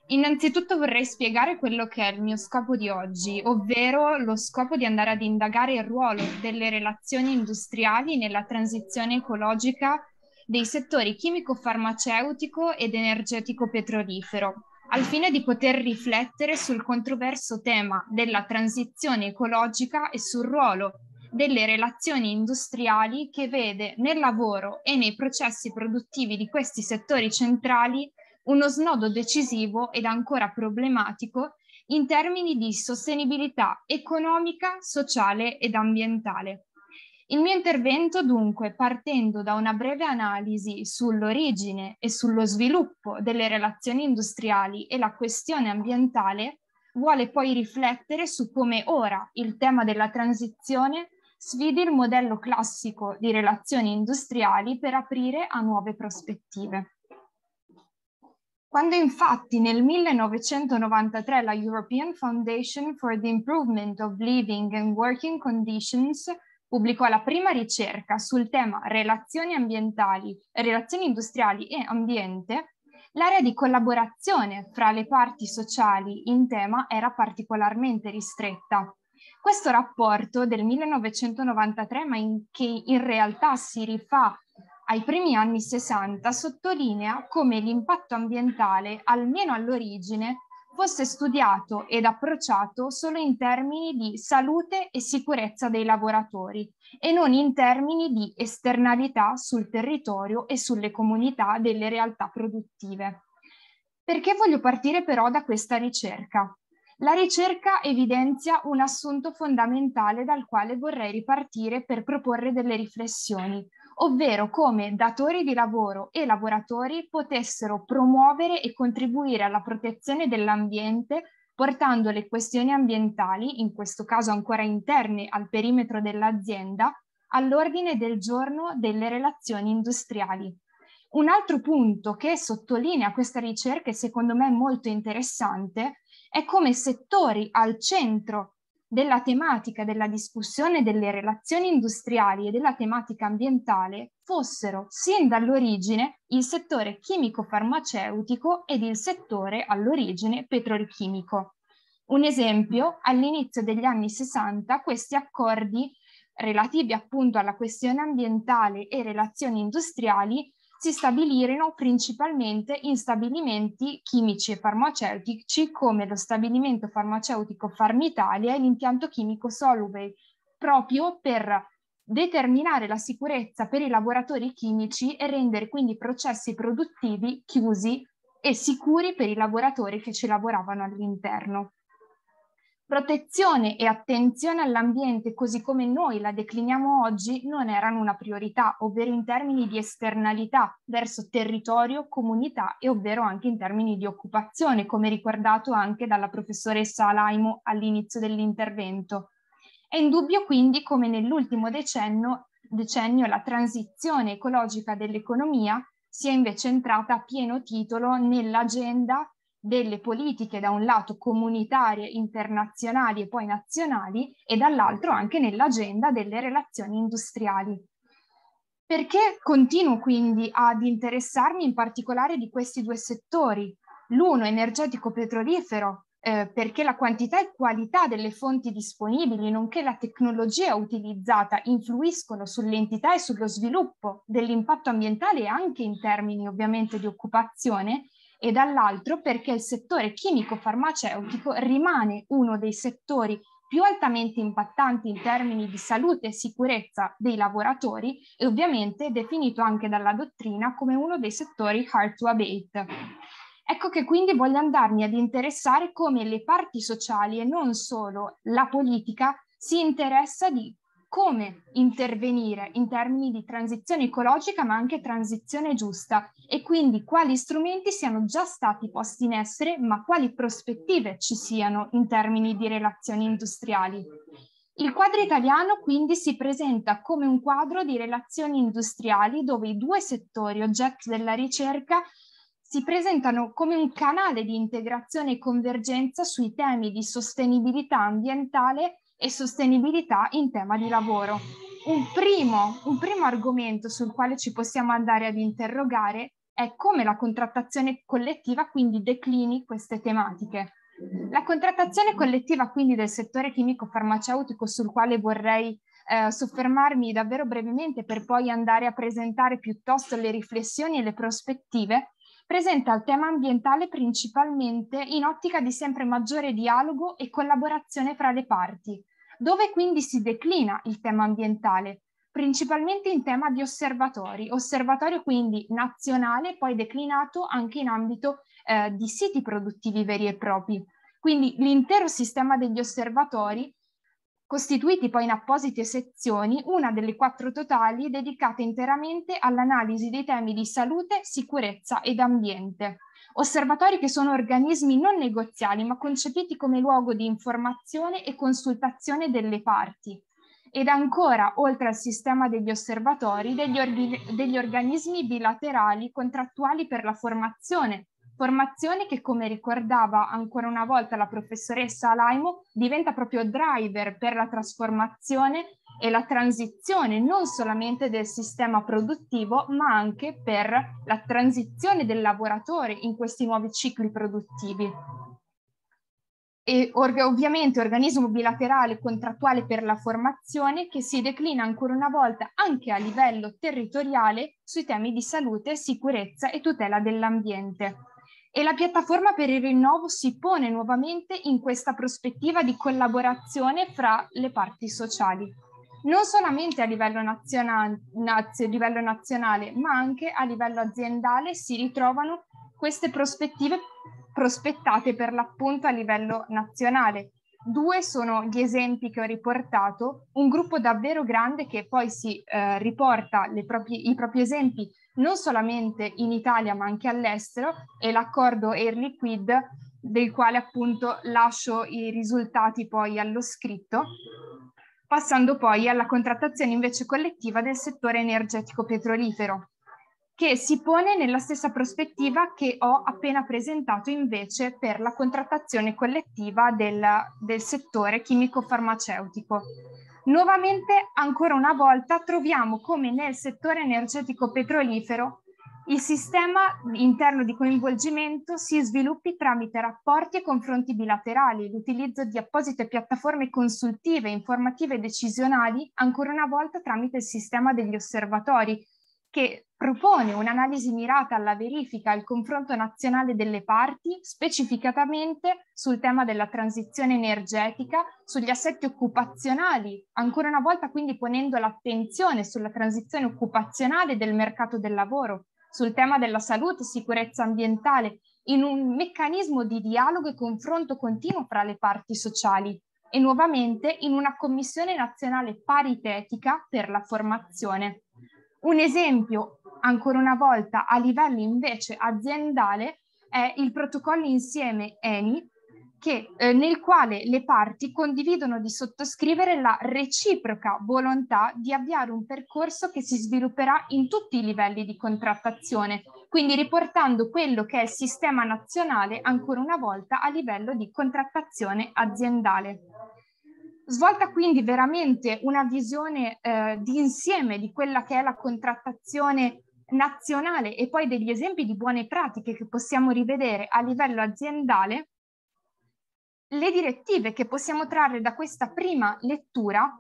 Innanzitutto vorrei spiegare quello che è il mio scopo di oggi, ovvero lo scopo di andare ad indagare il ruolo delle relazioni industriali nella transizione ecologica dei settori chimico-farmaceutico ed energetico-petrolifero, al fine di poter riflettere sul controverso tema della transizione ecologica e sul ruolo delle relazioni industriali che vede nel lavoro e nei processi produttivi di questi settori centrali uno snodo decisivo ed ancora problematico in termini di sostenibilità economica, sociale ed ambientale. Il mio intervento dunque, partendo da una breve analisi sull'origine e sullo sviluppo delle relazioni industriali e la questione ambientale, vuole poi riflettere su come ora il tema della transizione sfidi il modello classico di relazioni industriali per aprire a nuove prospettive. Quando infatti nel millenovecentonovantatré la European Foundation for the Improvement of Living and Working Conditions pubblicò la prima ricerca sul tema relazioni ambientali, relazioni industriali e ambiente, l'area di collaborazione fra le parti sociali in tema era particolarmente ristretta. Questo rapporto del millenovecentonovantatré, ma in, che in realtà si rifà ai primi anni sessanta, sottolinea come l'impatto ambientale, almeno all'origine, fosse studiato ed approcciato solo in termini di salute e sicurezza dei lavoratori e non in termini di esternalità sul territorio e sulle comunità delle realtà produttive. Perché voglio partire però da questa ricerca? La ricerca evidenzia un assunto fondamentale dal quale vorrei ripartire per proporre delle riflessioni, ovvero come datori di lavoro e lavoratori potessero promuovere e contribuire alla protezione dell'ambiente portando le questioni ambientali, in questo caso ancora interne al perimetro dell'azienda, all'ordine del giorno delle relazioni industriali. Un altro punto che sottolinea questa ricerca e secondo me molto interessante è come settori al centro della tematica della discussione delle relazioni industriali e della tematica ambientale fossero sin dall'origine il settore chimico-farmaceutico ed il settore all'origine petrolchimico. Un esempio, all'inizio degli anni sessanta questi accordi relativi appunto alla questione ambientale e relazioni industriali si stabilirono principalmente in stabilimenti chimici e farmaceutici come lo stabilimento farmaceutico Farmitalia e l'impianto chimico Solvay, proprio per determinare la sicurezza per i lavoratori chimici e rendere quindi i processi produttivi chiusi e sicuri per i lavoratori che ci lavoravano all'interno. Protezione e attenzione all'ambiente, così come noi la decliniamo oggi, non erano una priorità, ovvero in termini di esternalità verso territorio, comunità e ovvero anche in termini di occupazione, come ricordato anche dalla professoressa Alaimo all'inizio dell'intervento. È indubbio quindi come nell'ultimo decennio, decennio la transizione ecologica dell'economia sia invece entrata a pieno titolo nell'agenda delle politiche da un lato comunitarie, internazionali e poi nazionali e dall'altro anche nell'agenda delle relazioni industriali. Perché continuo quindi ad interessarmi in particolare di questi due settori? L'uno energetico-petrolifero, eh, perché la quantità e qualità delle fonti disponibili nonché la tecnologia utilizzata influiscono sull'entità e sullo sviluppo dell'impatto ambientale anche in termini ovviamente di occupazione, e dall'altro perché il settore chimico-farmaceutico rimane uno dei settori più altamente impattanti in termini di salute e sicurezza dei lavoratori e ovviamente definito anche dalla dottrina come uno dei settori hard to abate. Ecco che quindi voglio andarmi ad interessare come le parti sociali e non solo la politica si interessa di come intervenire in termini di transizione ecologica ma anche transizione giusta e quindi quali strumenti siano già stati posti in essere ma quali prospettive ci siano in termini di relazioni industriali. Il quadro italiano quindi si presenta come un quadro di relazioni industriali dove i due settori oggetto della ricerca si presentano come un canale di integrazione e convergenza sui temi di sostenibilità ambientale e sostenibilità in tema di lavoro. Un primo, un primo argomento sul quale ci possiamo andare ad interrogare è come la contrattazione collettiva quindi declini queste tematiche. La contrattazione collettiva quindi del settore chimico-farmaceutico, sul quale vorrei eh, soffermarmi davvero brevemente per poi andare a presentare piuttosto le riflessioni e le prospettive, presenta il tema ambientale principalmente in ottica di sempre maggiore dialogo e collaborazione fra le parti, dove quindi si declina il tema ambientale, principalmente in tema di osservatori, osservatorio quindi nazionale, poi declinato anche in ambito eh, di siti produttivi veri e propri. Quindi l'intero sistema degli osservatori, costituiti poi in apposite sezioni, una delle quattro totali dedicata interamente all'analisi dei temi di salute, sicurezza ed ambiente. Osservatori che sono organismi non negoziali, ma concepiti come luogo di informazione e consultazione delle parti. Ed ancora, oltre al sistema degli osservatori, degli, org- degli organismi bilaterali contrattuali per la formazione, formazione che, come ricordava ancora una volta la professoressa Alaimo, diventa proprio driver per la trasformazione e la transizione non solamente del sistema produttivo, ma anche per la transizione del lavoratore in questi nuovi cicli produttivi. E or- ovviamente organismo bilaterale contrattuale per la formazione che si declina ancora una volta anche a livello territoriale sui temi di salute, sicurezza e tutela dell'ambiente. E la piattaforma per il rinnovo si pone nuovamente in questa prospettiva di collaborazione fra le parti sociali, non solamente a livello nazionale, naz- livello nazionale ma anche a livello aziendale si ritrovano queste prospettive prospettate per l'appunto a livello nazionale. Due sono gli esempi che ho riportato, un gruppo davvero grande che poi si eh, riporta le proprie, i propri esempi non solamente in Italia ma anche all'estero, e l'accordo Air Liquide, del quale appunto lascio i risultati poi allo scritto, passando poi alla contrattazione invece collettiva del settore energetico petrolifero, che si pone nella stessa prospettiva che ho appena presentato invece per la contrattazione collettiva del, del settore chimico-farmaceutico. Nuovamente, ancora una volta, troviamo come nel settore energetico-petrolifero il sistema interno di coinvolgimento si sviluppi tramite rapporti e confronti bilaterali, l'utilizzo di apposite piattaforme consultive, informative e decisionali, ancora una volta tramite il sistema degli osservatori, che propone un'analisi mirata alla verifica e al confronto nazionale delle parti, specificatamente sul tema della transizione energetica, sugli assetti occupazionali, ancora una volta quindi ponendo l'attenzione sulla transizione occupazionale del mercato del lavoro, sul tema della salute e sicurezza ambientale, in un meccanismo di dialogo e confronto continuo fra le parti sociali, e nuovamente in una commissione nazionale paritetica per la formazione. Un esempio, ancora una volta, a livello invece aziendale è il protocollo insieme E N I, che, eh, nel quale le parti condividono di sottoscrivere la reciproca volontà di avviare un percorso che si svilupperà in tutti i livelli di contrattazione, quindi riportando quello che è il sistema nazionale ancora una volta a livello di contrattazione aziendale. Svolta quindi veramente una visione eh, di insieme di quella che è la contrattazione nazionale e poi degli esempi di buone pratiche che possiamo rivedere a livello aziendale, le direttive che possiamo trarre da questa prima lettura,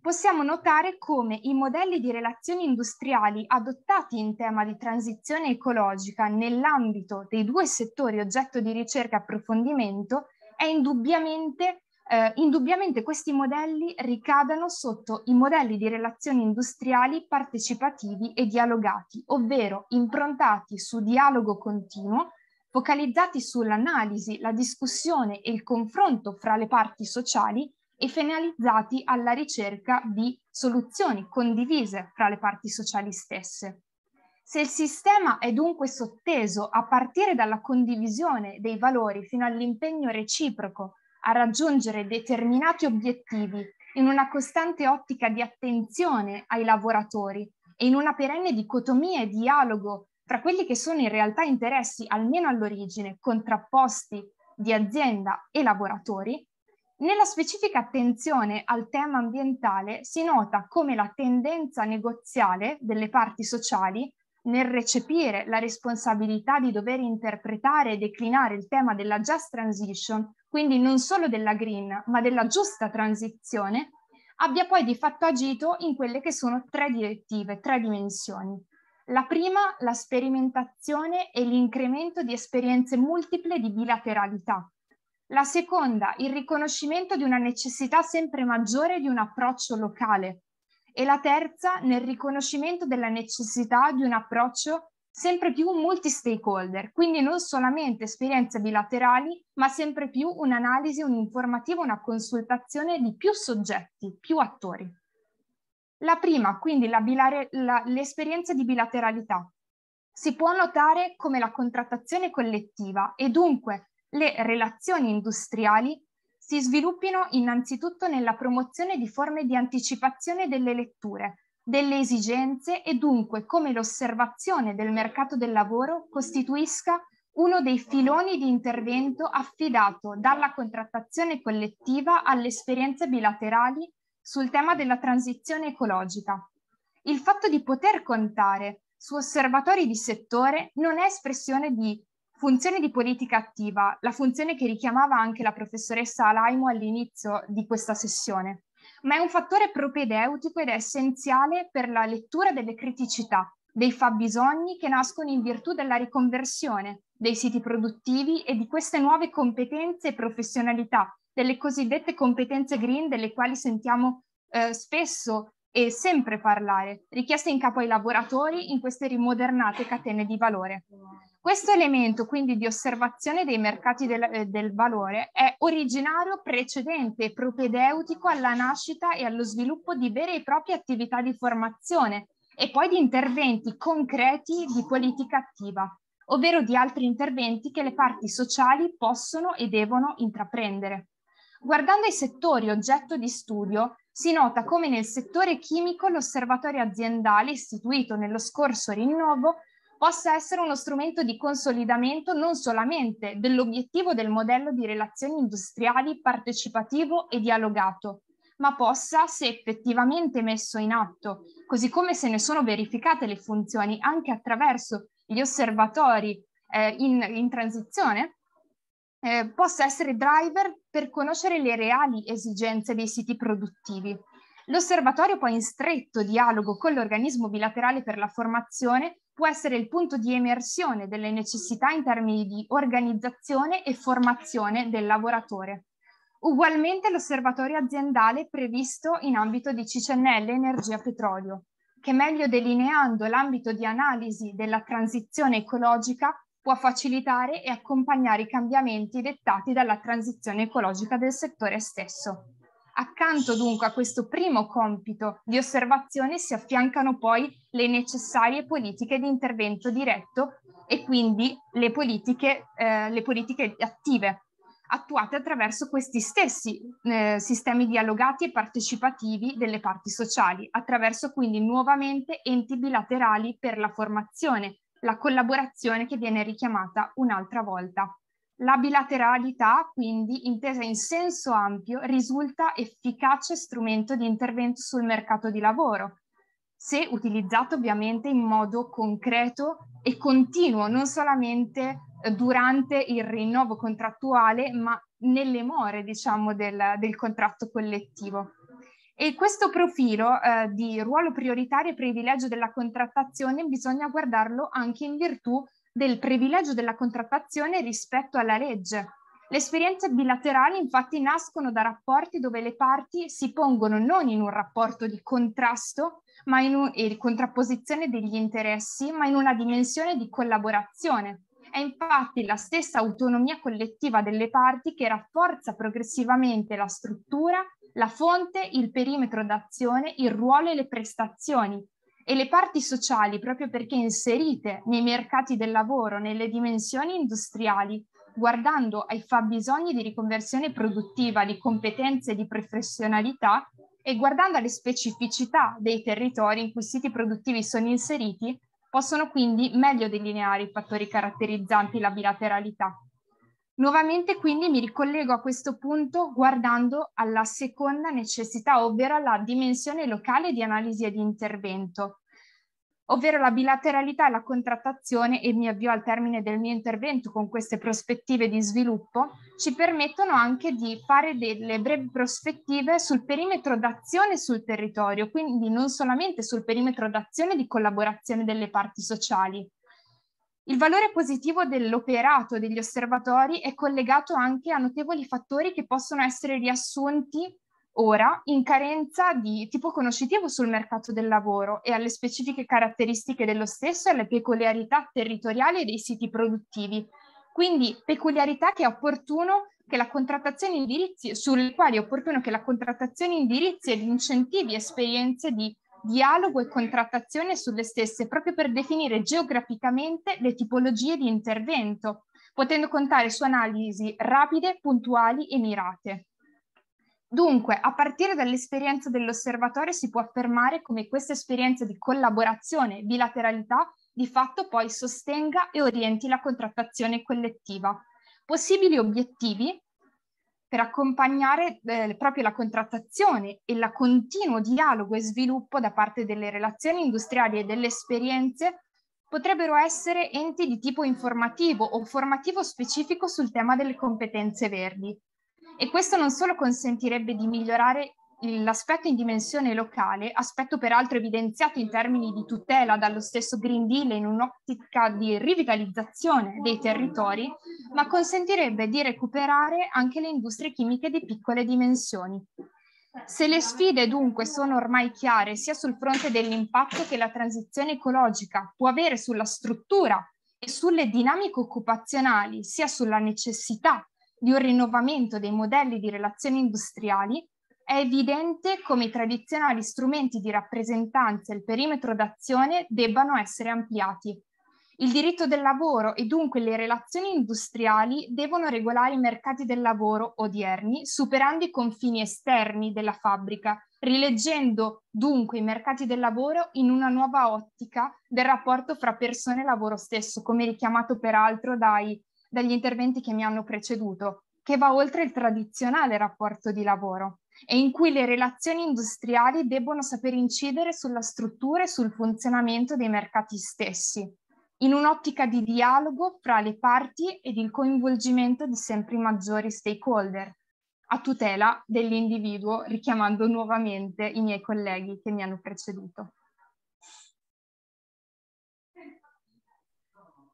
possiamo notare come i modelli di relazioni industriali adottati in tema di transizione ecologica nell'ambito dei due settori oggetto di ricerca e approfondimento è indubbiamente Uh, indubbiamente questi modelli ricadano sotto i modelli di relazioni industriali partecipativi e dialogati, ovvero improntati su dialogo continuo, focalizzati sull'analisi, la discussione e il confronto fra le parti sociali e finalizzati alla ricerca di soluzioni condivise fra le parti sociali stesse. Se il sistema è dunque sotteso a partire dalla condivisione dei valori fino all'impegno reciproco a raggiungere determinati obiettivi in una costante ottica di attenzione ai lavoratori e in una perenne dicotomia e dialogo tra quelli che sono in realtà interessi, almeno all'origine, contrapposti di azienda e lavoratori, nella specifica attenzione al tema ambientale si nota come la tendenza negoziale delle parti sociali nel recepire la responsabilità di dover interpretare e declinare il tema della just transition, quindi non solo della green, ma della giusta transizione, abbia poi di fatto agito in quelle che sono tre direttive, tre dimensioni. La prima, la sperimentazione e l'incremento di esperienze multiple di bilateralità. La seconda, il riconoscimento di una necessità sempre maggiore di un approccio locale. E la terza, nel riconoscimento della necessità di un approccio sempre più multi-stakeholder, quindi non solamente esperienze bilaterali, ma sempre più un'analisi, un'informativa, una consultazione di più soggetti, più attori. La prima, quindi l'esperienza di bilateralità, si può notare come la contrattazione collettiva e dunque le relazioni industriali si sviluppino innanzitutto nella promozione di forme di anticipazione delle letture, delle esigenze e dunque come l'osservazione del mercato del lavoro costituisca uno dei filoni di intervento affidato dalla contrattazione collettiva alle esperienze bilaterali sul tema della transizione ecologica. Il fatto di poter contare su osservatori di settore non è espressione di funzione di politica attiva, la funzione che richiamava anche la professoressa Alaimo all'inizio di questa sessione, ma è un fattore propedeutico ed è essenziale per la lettura delle criticità, dei fabbisogni che nascono in virtù della riconversione dei siti produttivi e di queste nuove competenze e professionalità, delle cosiddette competenze green, delle quali sentiamo eh, spesso e sempre parlare, richieste in capo ai lavoratori in queste rimodernate catene di valore. Questo elemento quindi di osservazione dei mercati del, del valore è originario, precedente e propedeutico alla nascita e allo sviluppo di vere e proprie attività di formazione e poi di interventi concreti di politica attiva, ovvero di altri interventi che le parti sociali possono e devono intraprendere. Guardando ai settori oggetto di studio, si nota come nel settore chimico l'osservatorio aziendale istituito nello scorso rinnovo possa essere uno strumento di consolidamento non solamente dell'obiettivo del modello di relazioni industriali partecipativo e dialogato, ma possa, se effettivamente messo in atto, così come se ne sono verificate le funzioni anche attraverso gli osservatori eh, in, in transizione, Eh, possa essere driver per conoscere le reali esigenze dei siti produttivi. L'osservatorio, poi in stretto dialogo con l'organismo bilaterale per la formazione, può essere il punto di emersione delle necessità in termini di organizzazione e formazione del lavoratore. Ugualmente l'osservatorio aziendale previsto in ambito di C C N L Energia Petrolio, che meglio delineando l'ambito di analisi della transizione ecologica può facilitare e accompagnare i cambiamenti dettati dalla transizione ecologica del settore stesso. Accanto dunque a questo primo compito di osservazione si affiancano poi le necessarie politiche di intervento diretto e quindi le politiche, eh, le politiche attive, attuate attraverso questi stessi eh, sistemi dialogati e partecipativi delle parti sociali, attraverso quindi nuovamente enti bilaterali per la formazione, la collaborazione che viene richiamata un'altra volta. La bilateralità, quindi, intesa in senso ampio, risulta efficace strumento di intervento sul mercato di lavoro, se utilizzato ovviamente in modo concreto e continuo, non solamente durante il rinnovo contrattuale, ma nelle more, diciamo, del, del contratto collettivo. E questo profilo eh, di ruolo prioritario e privilegio della contrattazione bisogna guardarlo anche in virtù del privilegio della contrattazione rispetto alla legge. Le esperienze bilaterali infatti nascono da rapporti dove le parti si pongono non in un rapporto di contrasto ma in un, e di contrapposizione degli interessi, ma in una dimensione di collaborazione. È infatti la stessa autonomia collettiva delle parti che rafforza progressivamente la struttura, la fonte, il perimetro d'azione, il ruolo e le prestazioni. E le parti sociali, proprio perché inserite nei mercati del lavoro, nelle dimensioni industriali, guardando ai fabbisogni di riconversione produttiva, di competenze e di professionalità, e guardando alle specificità dei territori in cui i siti produttivi sono inseriti, possono quindi meglio delineare i fattori caratterizzanti la bilateralità. Nuovamente quindi mi ricollego a questo punto guardando alla seconda necessità, ovvero la dimensione locale di analisi e di intervento, ovvero la bilateralità e la contrattazione, e mi avvio al termine del mio intervento con queste prospettive di sviluppo, ci permettono anche di fare delle brevi prospettive sul perimetro d'azione sul territorio, quindi non solamente sul perimetro d'azione di collaborazione delle parti sociali. Il valore positivo dell'operato degli osservatori è collegato anche a notevoli fattori che possono essere riassunti ora in carenza di tipo conoscitivo sul mercato del lavoro e alle specifiche caratteristiche dello stesso e alle peculiarità territoriali dei siti produttivi. Quindi peculiarità che è opportuno che la contrattazione indirizzi, sulle quali è opportuno che la contrattazione indirizzi ed incentivi esperienze di dialogo e contrattazione sulle stesse, proprio per definire geograficamente le tipologie di intervento, potendo contare su analisi rapide, puntuali e mirate. Dunque, a partire dall'esperienza dell'osservatorio si può affermare come questa esperienza di collaborazione, bilateralità, di fatto poi sostenga e orienti la contrattazione collettiva. Possibili obiettivi per accompagnare eh, proprio la contrattazione e il continuo dialogo e sviluppo da parte delle relazioni industriali e delle esperienze potrebbero essere enti di tipo informativo o formativo specifico sul tema delle competenze verdi. E questo non solo consentirebbe di migliorare l'aspetto in dimensione locale, aspetto peraltro evidenziato in termini di tutela dallo stesso Green Deal in un'ottica di rivitalizzazione dei territori, ma consentirebbe di recuperare anche le industrie chimiche di piccole dimensioni. Se le sfide dunque sono ormai chiare sia sul fronte dell'impatto che la transizione ecologica può avere sulla struttura e sulle dinamiche occupazionali, sia sulla necessità di un rinnovamento dei modelli di relazioni industriali, è evidente come i tradizionali strumenti di rappresentanza e il perimetro d'azione debbano essere ampliati. Il diritto del lavoro e dunque le relazioni industriali devono regolare i mercati del lavoro odierni, superando i confini esterni della fabbrica, rileggendo dunque i mercati del lavoro in una nuova ottica del rapporto fra persone e lavoro stesso, come richiamato peraltro dai, dagli interventi che mi hanno preceduto, che va oltre il tradizionale rapporto di lavoro e in cui le relazioni industriali debbono saper incidere sulla struttura e sul funzionamento dei mercati stessi, in un'ottica di dialogo fra le parti ed il coinvolgimento di sempre maggiori stakeholder, a tutela dell'individuo, richiamando nuovamente i miei colleghi che mi hanno preceduto.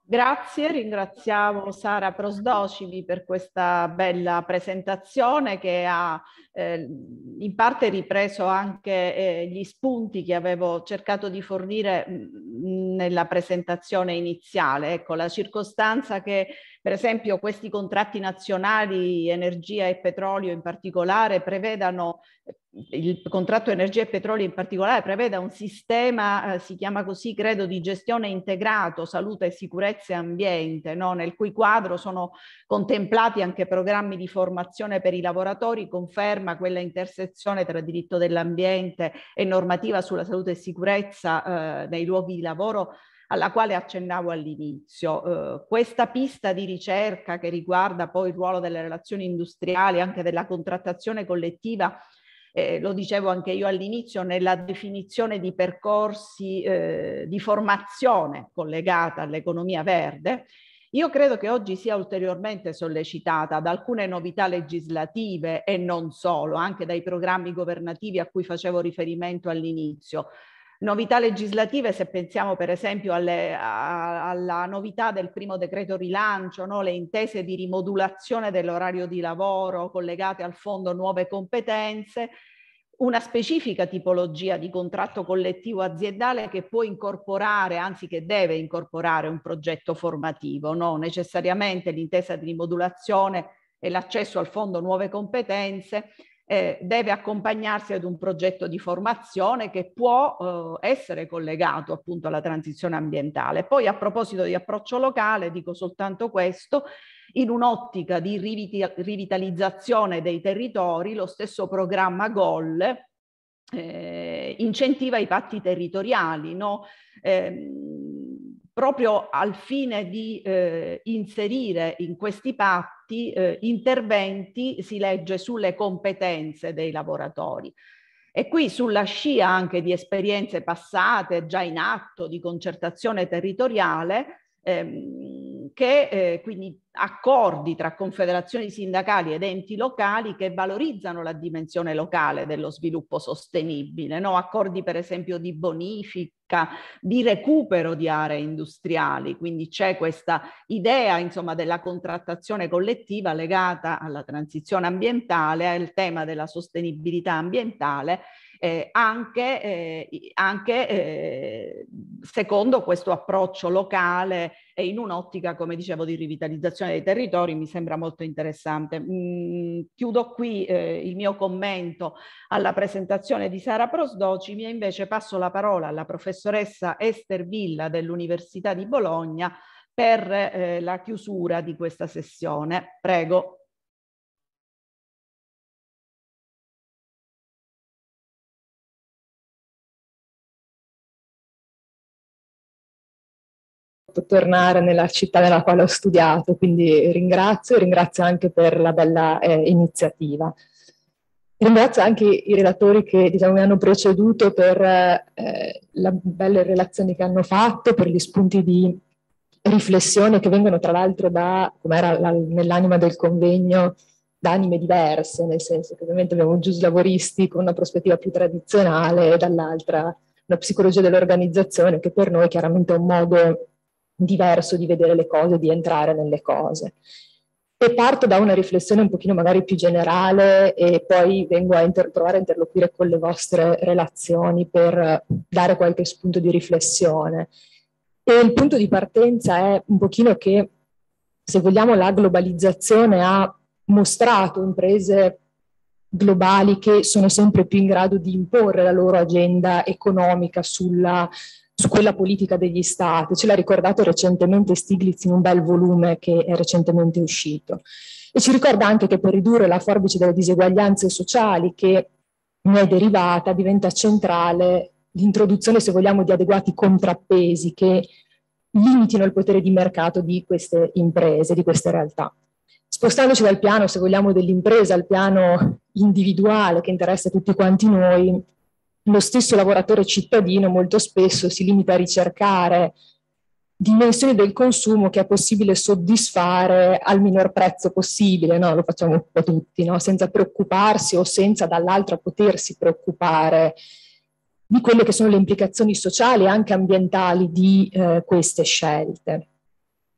Grazie, ringraziamo Sara Prosdocimi per questa bella presentazione che ha eh, in parte ripreso anche eh, gli spunti che avevo cercato di fornire mh, nella presentazione iniziale. Ecco, la circostanza che per esempio questi contratti nazionali, energia e petrolio in particolare, prevedano il contratto energia e petrolio in particolare prevede un sistema, eh, si chiama così credo, di gestione integrato salute e sicurezza e ambiente, no? Nel cui quadro sono contemplati anche programmi di formazione per i lavoratori, conferma quella intersezione tra diritto dell'ambiente e normativa sulla salute e sicurezza eh, nei luoghi di lavoro alla quale accennavo all'inizio. Eh, questa pista di ricerca che riguarda poi il ruolo delle relazioni industriali, anche della contrattazione collettiva, Eh, lo dicevo anche io all'inizio, nella definizione di percorsi eh, di formazione collegata all'economia verde, io credo che oggi sia ulteriormente sollecitata da alcune novità legislative e non solo, anche dai programmi governativi a cui facevo riferimento all'inizio. Novità legislative, se pensiamo per esempio alle, a, alla novità del primo decreto rilancio, no? Le intese di rimodulazione dell'orario di lavoro collegate al fondo nuove competenze, una specifica tipologia di contratto collettivo aziendale che può incorporare, anzi che deve incorporare un progetto formativo, no? Necessariamente l'intesa di rimodulazione e l'accesso al fondo nuove competenze Eh, deve accompagnarsi ad un progetto di formazione che può eh, essere collegato appunto alla transizione ambientale. Poi a proposito di approccio locale, dico soltanto questo, in un'ottica di rivit- rivitalizzazione dei territori, lo stesso programma GOL eh, incentiva i patti territoriali, no? Eh, proprio al fine di eh, inserire in questi patti eh, interventi, si legge, sulle competenze dei lavoratori. E qui sulla scia anche di esperienze passate, già in atto, di concertazione territoriale, ehm, che eh, quindi accordi tra confederazioni sindacali ed enti locali che valorizzano la dimensione locale dello sviluppo sostenibile, no? Accordi per esempio di bonifica, di recupero di aree industriali, quindi c'è questa idea insomma della contrattazione collettiva legata alla transizione ambientale, al tema della sostenibilità ambientale, Eh, anche, eh, anche eh, secondo questo approccio locale e in un'ottica, come dicevo, di rivitalizzazione dei territori, mi sembra molto interessante. Mm, chiudo qui eh, il mio commento alla presentazione di Sara Prosdocimi e invece passo la parola alla professoressa Ester Villa dell'Università di Bologna per eh, la chiusura di questa sessione. Prego. Tornare nella città nella quale ho studiato, quindi ringrazio, ringrazio anche per la bella eh, iniziativa. Ringrazio anche i relatori che diciamo, mi hanno preceduto per eh, le belle relazioni che hanno fatto, per gli spunti di riflessione che vengono tra l'altro da, come era la, nell'anima del convegno, da anime diverse, nel senso che ovviamente abbiamo giuslavoristi con una prospettiva più tradizionale e dall'altra una psicologia dell'organizzazione che per noi chiaramente è un modo diverso di vedere le cose, di entrare nelle cose. E parto da una riflessione un pochino magari più generale e poi vengo a inter- provare a interloquire con le vostre relazioni per dare qualche spunto di riflessione. E il punto di partenza è un pochino che, se vogliamo, la globalizzazione ha mostrato imprese globali che sono sempre più in grado di imporre la loro agenda economica sulla su quella politica degli stati, ce l'ha ricordato recentemente Stiglitz in un bel volume che è recentemente uscito. E ci ricorda anche che per ridurre la forbice delle diseguaglianze sociali che ne è derivata diventa centrale l'introduzione, se vogliamo, di adeguati contrappesi che limitino il potere di mercato di queste imprese, di queste realtà. Spostandoci dal piano, se vogliamo, dell'impresa al piano individuale che interessa tutti quanti noi, lo stesso lavoratore cittadino molto spesso si limita a ricercare dimensioni del consumo che è possibile soddisfare al minor prezzo possibile, no? Lo facciamo un po' tutti, no? Senza preoccuparsi o senza dall'altra potersi preoccupare di quelle che sono le implicazioni sociali e anche ambientali di eh, queste scelte.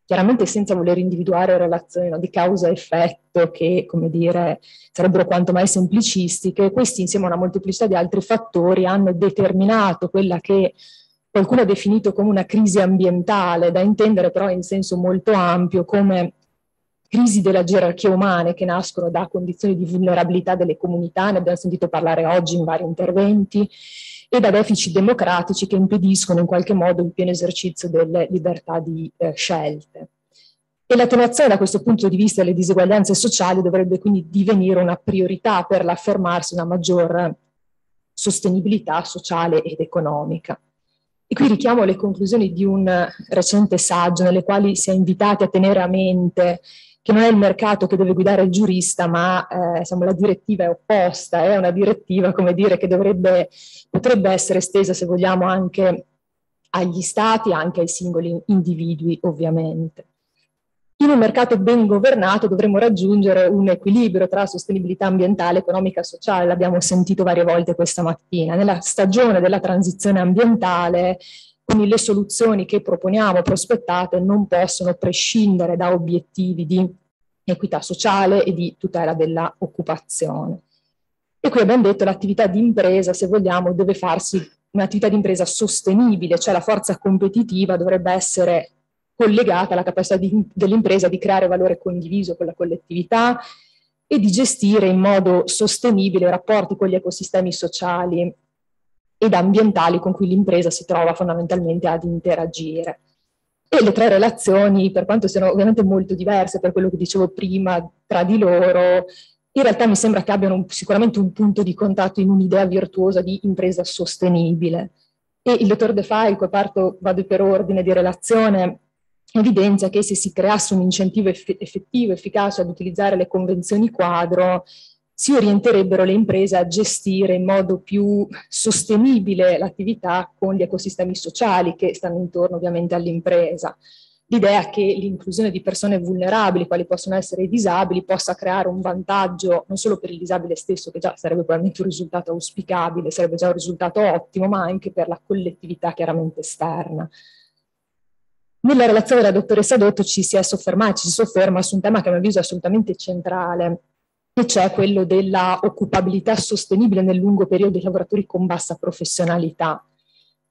Chiaramente senza voler individuare relazioni, no, di causa-effetto che, come dire, sarebbero quanto mai semplicistiche, questi insieme a una molteplicità di altri fattori hanno determinato quella che qualcuno ha definito come una crisi ambientale, da intendere però in senso molto ampio come crisi della gerarchia umana che nascono da condizioni di vulnerabilità delle comunità, ne abbiamo sentito parlare oggi in vari interventi, e da deficit democratici che impediscono in qualche modo il pieno esercizio delle libertà di eh, scelte. E l'attenuazione da questo punto di vista delle diseguaglianze sociali dovrebbe quindi divenire una priorità per l'affermarsi una maggior sostenibilità sociale ed economica. E qui richiamo le conclusioni di un recente saggio nelle quali si è invitati a tenere a mente che non è il mercato che deve guidare il giurista, ma eh, insomma, la direttiva è opposta, è una direttiva, come dire, che dovrebbe, potrebbe essere estesa, se vogliamo, anche agli stati, anche ai singoli individui, ovviamente. In un mercato ben governato dovremmo raggiungere un equilibrio tra sostenibilità ambientale, economica e sociale, l'abbiamo sentito varie volte questa mattina. Nella stagione della transizione ambientale, quindi le soluzioni che proponiamo, prospettate, non possono prescindere da obiettivi di equità sociale e di tutela dell'occupazione. E qui abbiamo detto l'attività di impresa, se vogliamo, deve farsi un'attività di impresa sostenibile, cioè la forza competitiva dovrebbe essere collegata alla capacità dell'impresa di creare valore condiviso con la collettività e di gestire in modo sostenibile i rapporti con gli ecosistemi sociali ed ambientali con cui l'impresa si trova fondamentalmente ad interagire. E le tre relazioni, per quanto siano ovviamente molto diverse per quello che dicevo prima tra di loro, in realtà mi sembra che abbiano un, sicuramente un punto di contatto in un'idea virtuosa di impresa sostenibile. E il dottor De Falco, parto, vado per ordine di relazione, evidenzia che se si creasse un incentivo eff- effettivo, efficace ad utilizzare le convenzioni quadro, si orienterebbero le imprese a gestire in modo più sostenibile l'attività con gli ecosistemi sociali che stanno intorno ovviamente all'impresa. l'idea che l'inclusione di persone vulnerabili, quali possono essere i disabili, possa creare un vantaggio non solo per il disabile stesso, che già sarebbe probabilmente un risultato auspicabile, sarebbe già un risultato ottimo, ma anche per la collettività chiaramente esterna. Nella relazione della dottoressa Dotto ci si è soffermata, ci si sofferma su un tema che a mio avviso è assolutamente centrale, che c'è quello della occupabilità sostenibile nel lungo periodo dei lavoratori con bassa professionalità,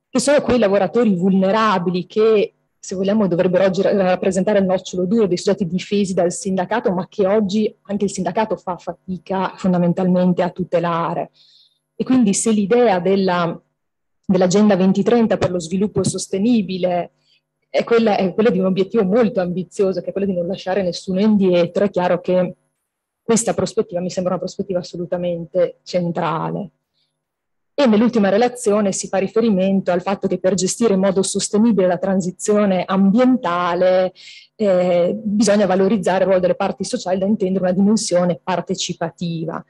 che sono quei lavoratori vulnerabili che, se vogliamo, dovrebbero oggi rappresentare il nocciolo duro dei soggetti difesi dal sindacato, ma che oggi anche il sindacato fa fatica fondamentalmente a tutelare. E quindi se l'idea della, dell'Agenda duemilatrenta per lo sviluppo sostenibile è quella, è quella di un obiettivo molto ambizioso, che è quello di non lasciare nessuno indietro, è chiaro che questa prospettiva mi sembra una prospettiva assolutamente centrale. E nell'ultima relazione si fa riferimento al fatto che per gestire in modo sostenibile la transizione ambientale eh, bisogna valorizzare il ruolo delle parti sociali, da intendere una dimensione partecipativa.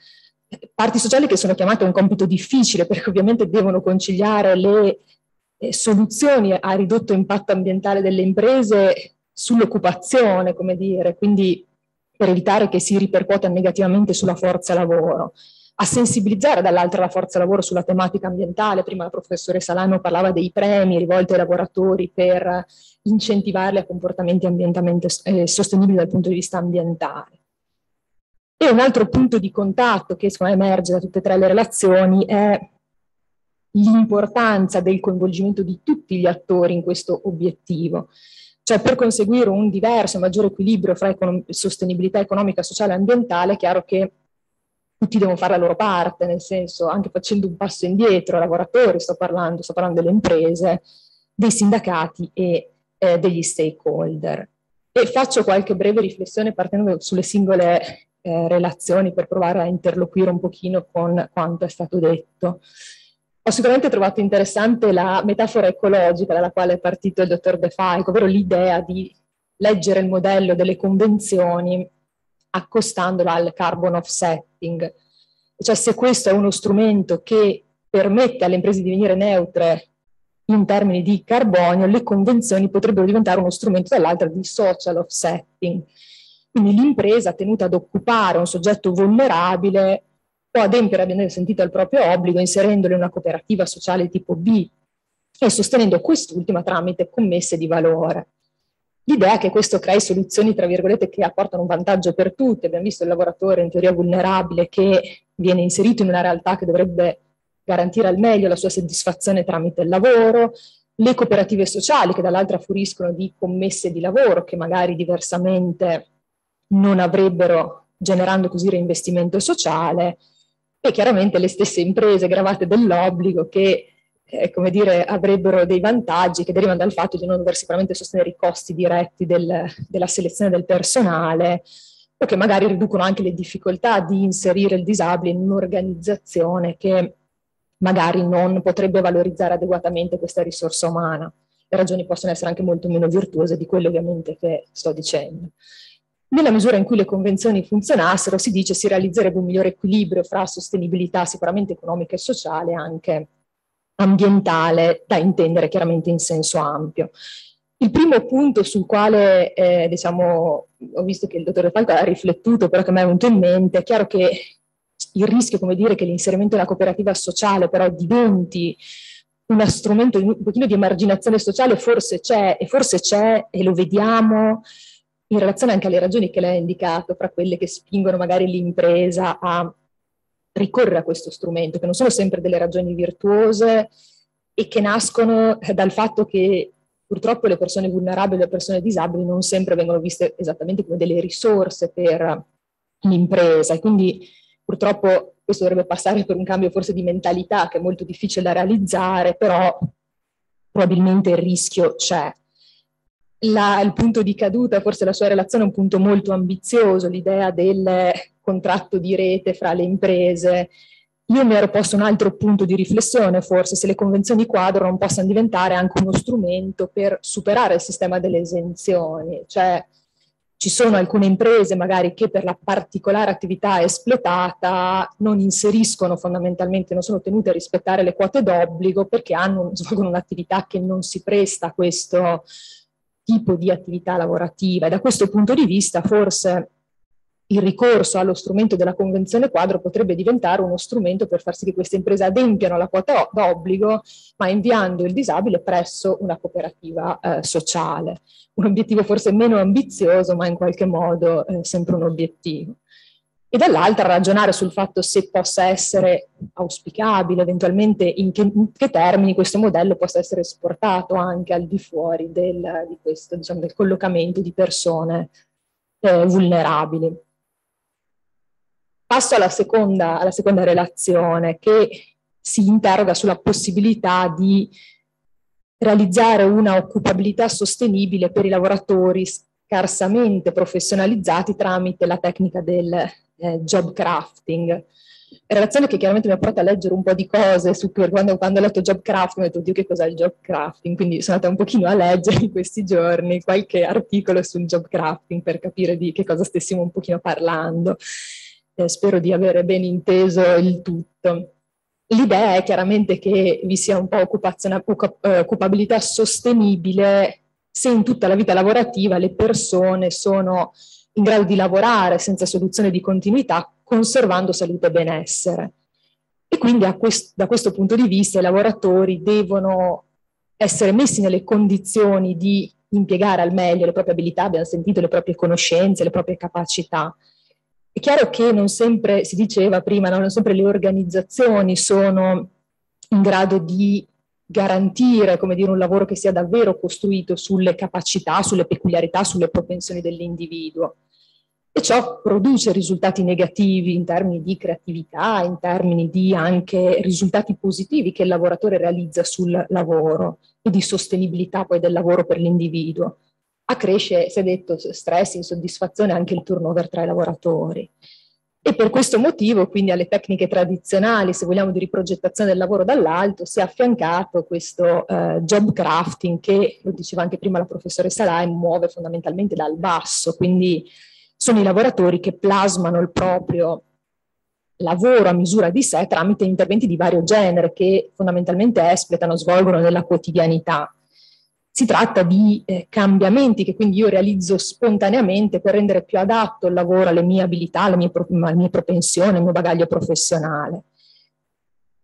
Parti sociali che sono chiamate a un compito difficile, perché ovviamente devono conciliare le eh, soluzioni a ridotto impatto ambientale delle imprese sull'occupazione, come dire, quindi per evitare che si ripercuota negativamente sulla forza lavoro, a sensibilizzare dall'altra la forza lavoro sulla tematica ambientale. Prima la professoressa Lano parlava dei premi rivolti ai lavoratori per incentivarli a comportamenti ambientalmente eh, sostenibili dal punto di vista ambientale. E un altro punto di contatto che secondo me emerge da tutte e tre le relazioni è l'importanza del coinvolgimento di tutti gli attori in questo obiettivo. Cioè, per conseguire un diverso e maggiore equilibrio fra econom- sostenibilità economica, sociale e ambientale, è chiaro che tutti devono fare la loro parte, nel senso, anche facendo un passo indietro, lavoratori, sto parlando, sto parlando delle imprese, dei sindacati e eh, degli stakeholder. E faccio qualche breve riflessione partendo sulle singole eh, relazioni per provare a interloquire un pochino con quanto è stato detto. Ho sicuramente trovato interessante la metafora ecologica dalla quale è partito il dottor De Falco, ovvero l'idea di leggere il modello delle convenzioni accostandola al carbon offsetting. Cioè, se questo è uno strumento che permette alle imprese di divenire neutre in termini di carbonio, le convenzioni potrebbero diventare uno strumento dall'altra di social offsetting. Quindi l'impresa tenuta ad occupare un soggetto vulnerabile può adempiere, avendo sentito il proprio obbligo, inserendolo in una cooperativa sociale tipo B e sostenendo quest'ultima tramite commesse di valore. L'idea è che questo crei soluzioni, tra virgolette, che apportano un vantaggio per tutti. Abbiamo visto il lavoratore in teoria vulnerabile che viene inserito in una realtà che dovrebbe garantire al meglio la sua soddisfazione tramite il lavoro, le cooperative sociali che dall'altra fioriscono di commesse di lavoro che magari diversamente non avrebbero, generando così reinvestimento sociale, e chiaramente le stesse imprese gravate dell'obbligo che Eh, come dire, avrebbero dei vantaggi che derivano dal fatto di non dover sicuramente sostenere i costi diretti del, della selezione del personale, o che magari riducono anche le difficoltà di inserire il disabile in un'organizzazione che magari non potrebbe valorizzare adeguatamente questa risorsa umana. Le ragioni possono essere anche molto meno virtuose di quelle ovviamente che sto dicendo. Nella misura in cui le convenzioni funzionassero, si dice, si realizzerebbe un migliore equilibrio fra sostenibilità sicuramente economica e sociale, anche ambientale, da intendere chiaramente in senso ampio. Il primo punto sul quale eh, diciamo, ho visto che il dottor De Falco ha riflettuto, però che a me è venuto in mente, è chiaro che il rischio, come dire, che l'inserimento della cooperativa sociale però diventi uno strumento di un pochino di emarginazione sociale forse c'è, e forse c'è, e lo vediamo in relazione anche alle ragioni che lei ha indicato, fra quelle che spingono magari l'impresa a ricorrere a questo strumento, che non sono sempre delle ragioni virtuose e che nascono dal fatto che purtroppo le persone vulnerabili e le persone disabili non sempre vengono viste esattamente come delle risorse per l'impresa, e quindi purtroppo questo dovrebbe passare per un cambio forse di mentalità che è molto difficile da realizzare, però probabilmente il rischio c'è. La, il punto di caduta, forse la sua relazione è un punto molto ambizioso, l'idea del contratto di rete fra le imprese. Io mi ero posto un altro punto di riflessione, forse, se le convenzioni quadro non possano diventare anche uno strumento per superare il sistema delle esenzioni. Cioè, ci sono alcune imprese magari che per la particolare attività espletata non inseriscono fondamentalmente, non sono tenute a rispettare le quote d'obbligo perché hanno, svolgono un'attività che non si presta a questo tipo di attività lavorativa, e da questo punto di vista forse il ricorso allo strumento della Convenzione Quadro potrebbe diventare uno strumento per far sì che queste imprese adempiano la quota d'obbligo, ma inviando il disabile presso una cooperativa eh, sociale. Un obiettivo forse meno ambizioso, ma in qualche modo eh, sempre un obiettivo. E dall'altra ragionare sul fatto se possa essere auspicabile, eventualmente in che, in che termini questo modello possa essere esportato anche al di fuori del, di questo, diciamo, del collocamento di persone eh, vulnerabili. Passo alla seconda, alla seconda relazione, che si interroga sulla possibilità di realizzare una occupabilità sostenibile per i lavoratori scarsamente professionalizzati tramite la tecnica del eh, job crafting. Relazione che chiaramente mi ha portato a leggere un po' di cose su cui quando, quando ho letto job crafting ho detto, Dio, che cos'è il job crafting? Quindi sono andata un pochino a leggere in questi giorni qualche articolo sul job crafting per capire di che cosa stessimo un pochino parlando. Eh, spero di avere ben inteso il tutto. L'idea è chiaramente che vi sia un po' occupabilità sostenibile se in tutta la vita lavorativa le persone sono in grado di lavorare senza soluzione di continuità, conservando salute e benessere. E quindi a quest- da questo punto di vista i lavoratori devono essere messi nelle condizioni di impiegare al meglio le proprie abilità, abbiamo sentito, le proprie conoscenze, le proprie capacità. È chiaro che non sempre, si diceva prima, no? Non sempre le organizzazioni sono in grado di garantire, come dire, un lavoro che sia davvero costruito sulle capacità, sulle peculiarità, sulle propensioni dell'individuo. E ciò produce risultati negativi in termini di creatività, in termini di anche risultati positivi che il lavoratore realizza sul lavoro e di sostenibilità poi del lavoro per l'individuo. Accresce, si è detto, stress, insoddisfazione, anche il turnover tra i lavoratori. E per questo motivo, quindi, alle tecniche tradizionali, se vogliamo, di riprogettazione del lavoro dall'alto, si è affiancato questo eh, job crafting che, lo diceva anche prima la professoressa Lai, muove fondamentalmente dal basso, quindi sono i lavoratori che plasmano il proprio lavoro a misura di sé tramite interventi di vario genere che fondamentalmente espletano, svolgono nella quotidianità. Si tratta di eh, cambiamenti che quindi io realizzo spontaneamente per rendere più adatto il lavoro alle mie abilità, alle mie, pro alle mie propensioni, al mio bagaglio professionale.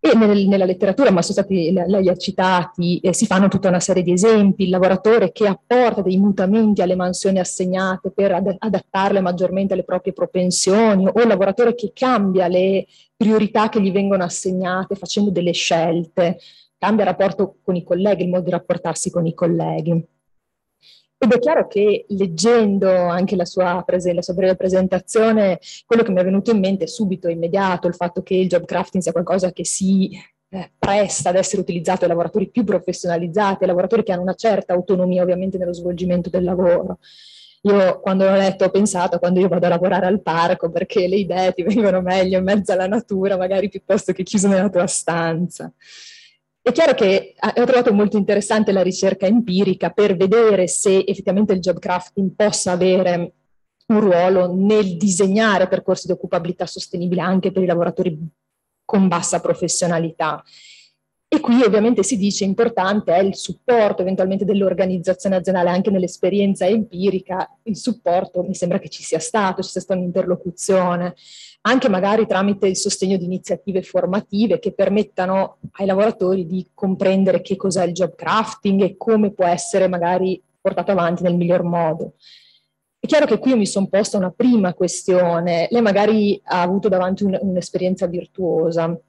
E nel, nella letteratura, ma sono stati, lei ha citati, eh, si fanno tutta una serie di esempi, il lavoratore che apporta dei mutamenti alle mansioni assegnate per ad adattarle maggiormente alle proprie propensioni, o il lavoratore che cambia le priorità che gli vengono assegnate facendo delle scelte, cambia il rapporto con i colleghi, il modo di rapportarsi con i colleghi. Ed è chiaro che leggendo anche la sua, la sua breve presentazione, quello che mi è venuto in mente è subito, immediato, il fatto che il job crafting sia qualcosa che si eh, presta ad essere utilizzato ai lavoratori più professionalizzati, ai lavoratori che hanno una certa autonomia ovviamente nello svolgimento del lavoro. Io quando l'ho letto ho pensato, quando io vado a lavorare al parco, perché le idee ti vengono meglio in mezzo alla natura, magari piuttosto che chiuso nella tua stanza. È chiaro che ho trovato molto interessante la ricerca empirica per vedere se effettivamente il job crafting possa avere un ruolo nel disegnare percorsi di occupabilità sostenibile anche per i lavoratori con bassa professionalità. E qui ovviamente si dice importante è il supporto eventualmente dell'organizzazione aziendale anche nell'esperienza empirica, il supporto mi sembra che ci sia stato, ci sia stata un'interlocuzione, anche magari tramite il sostegno di iniziative formative che permettano ai lavoratori di comprendere che cos'è il job crafting e come può essere magari portato avanti nel miglior modo. È chiaro che qui io mi sono posta una prima questione, lei magari ha avuto davanti un'esperienza virtuosa.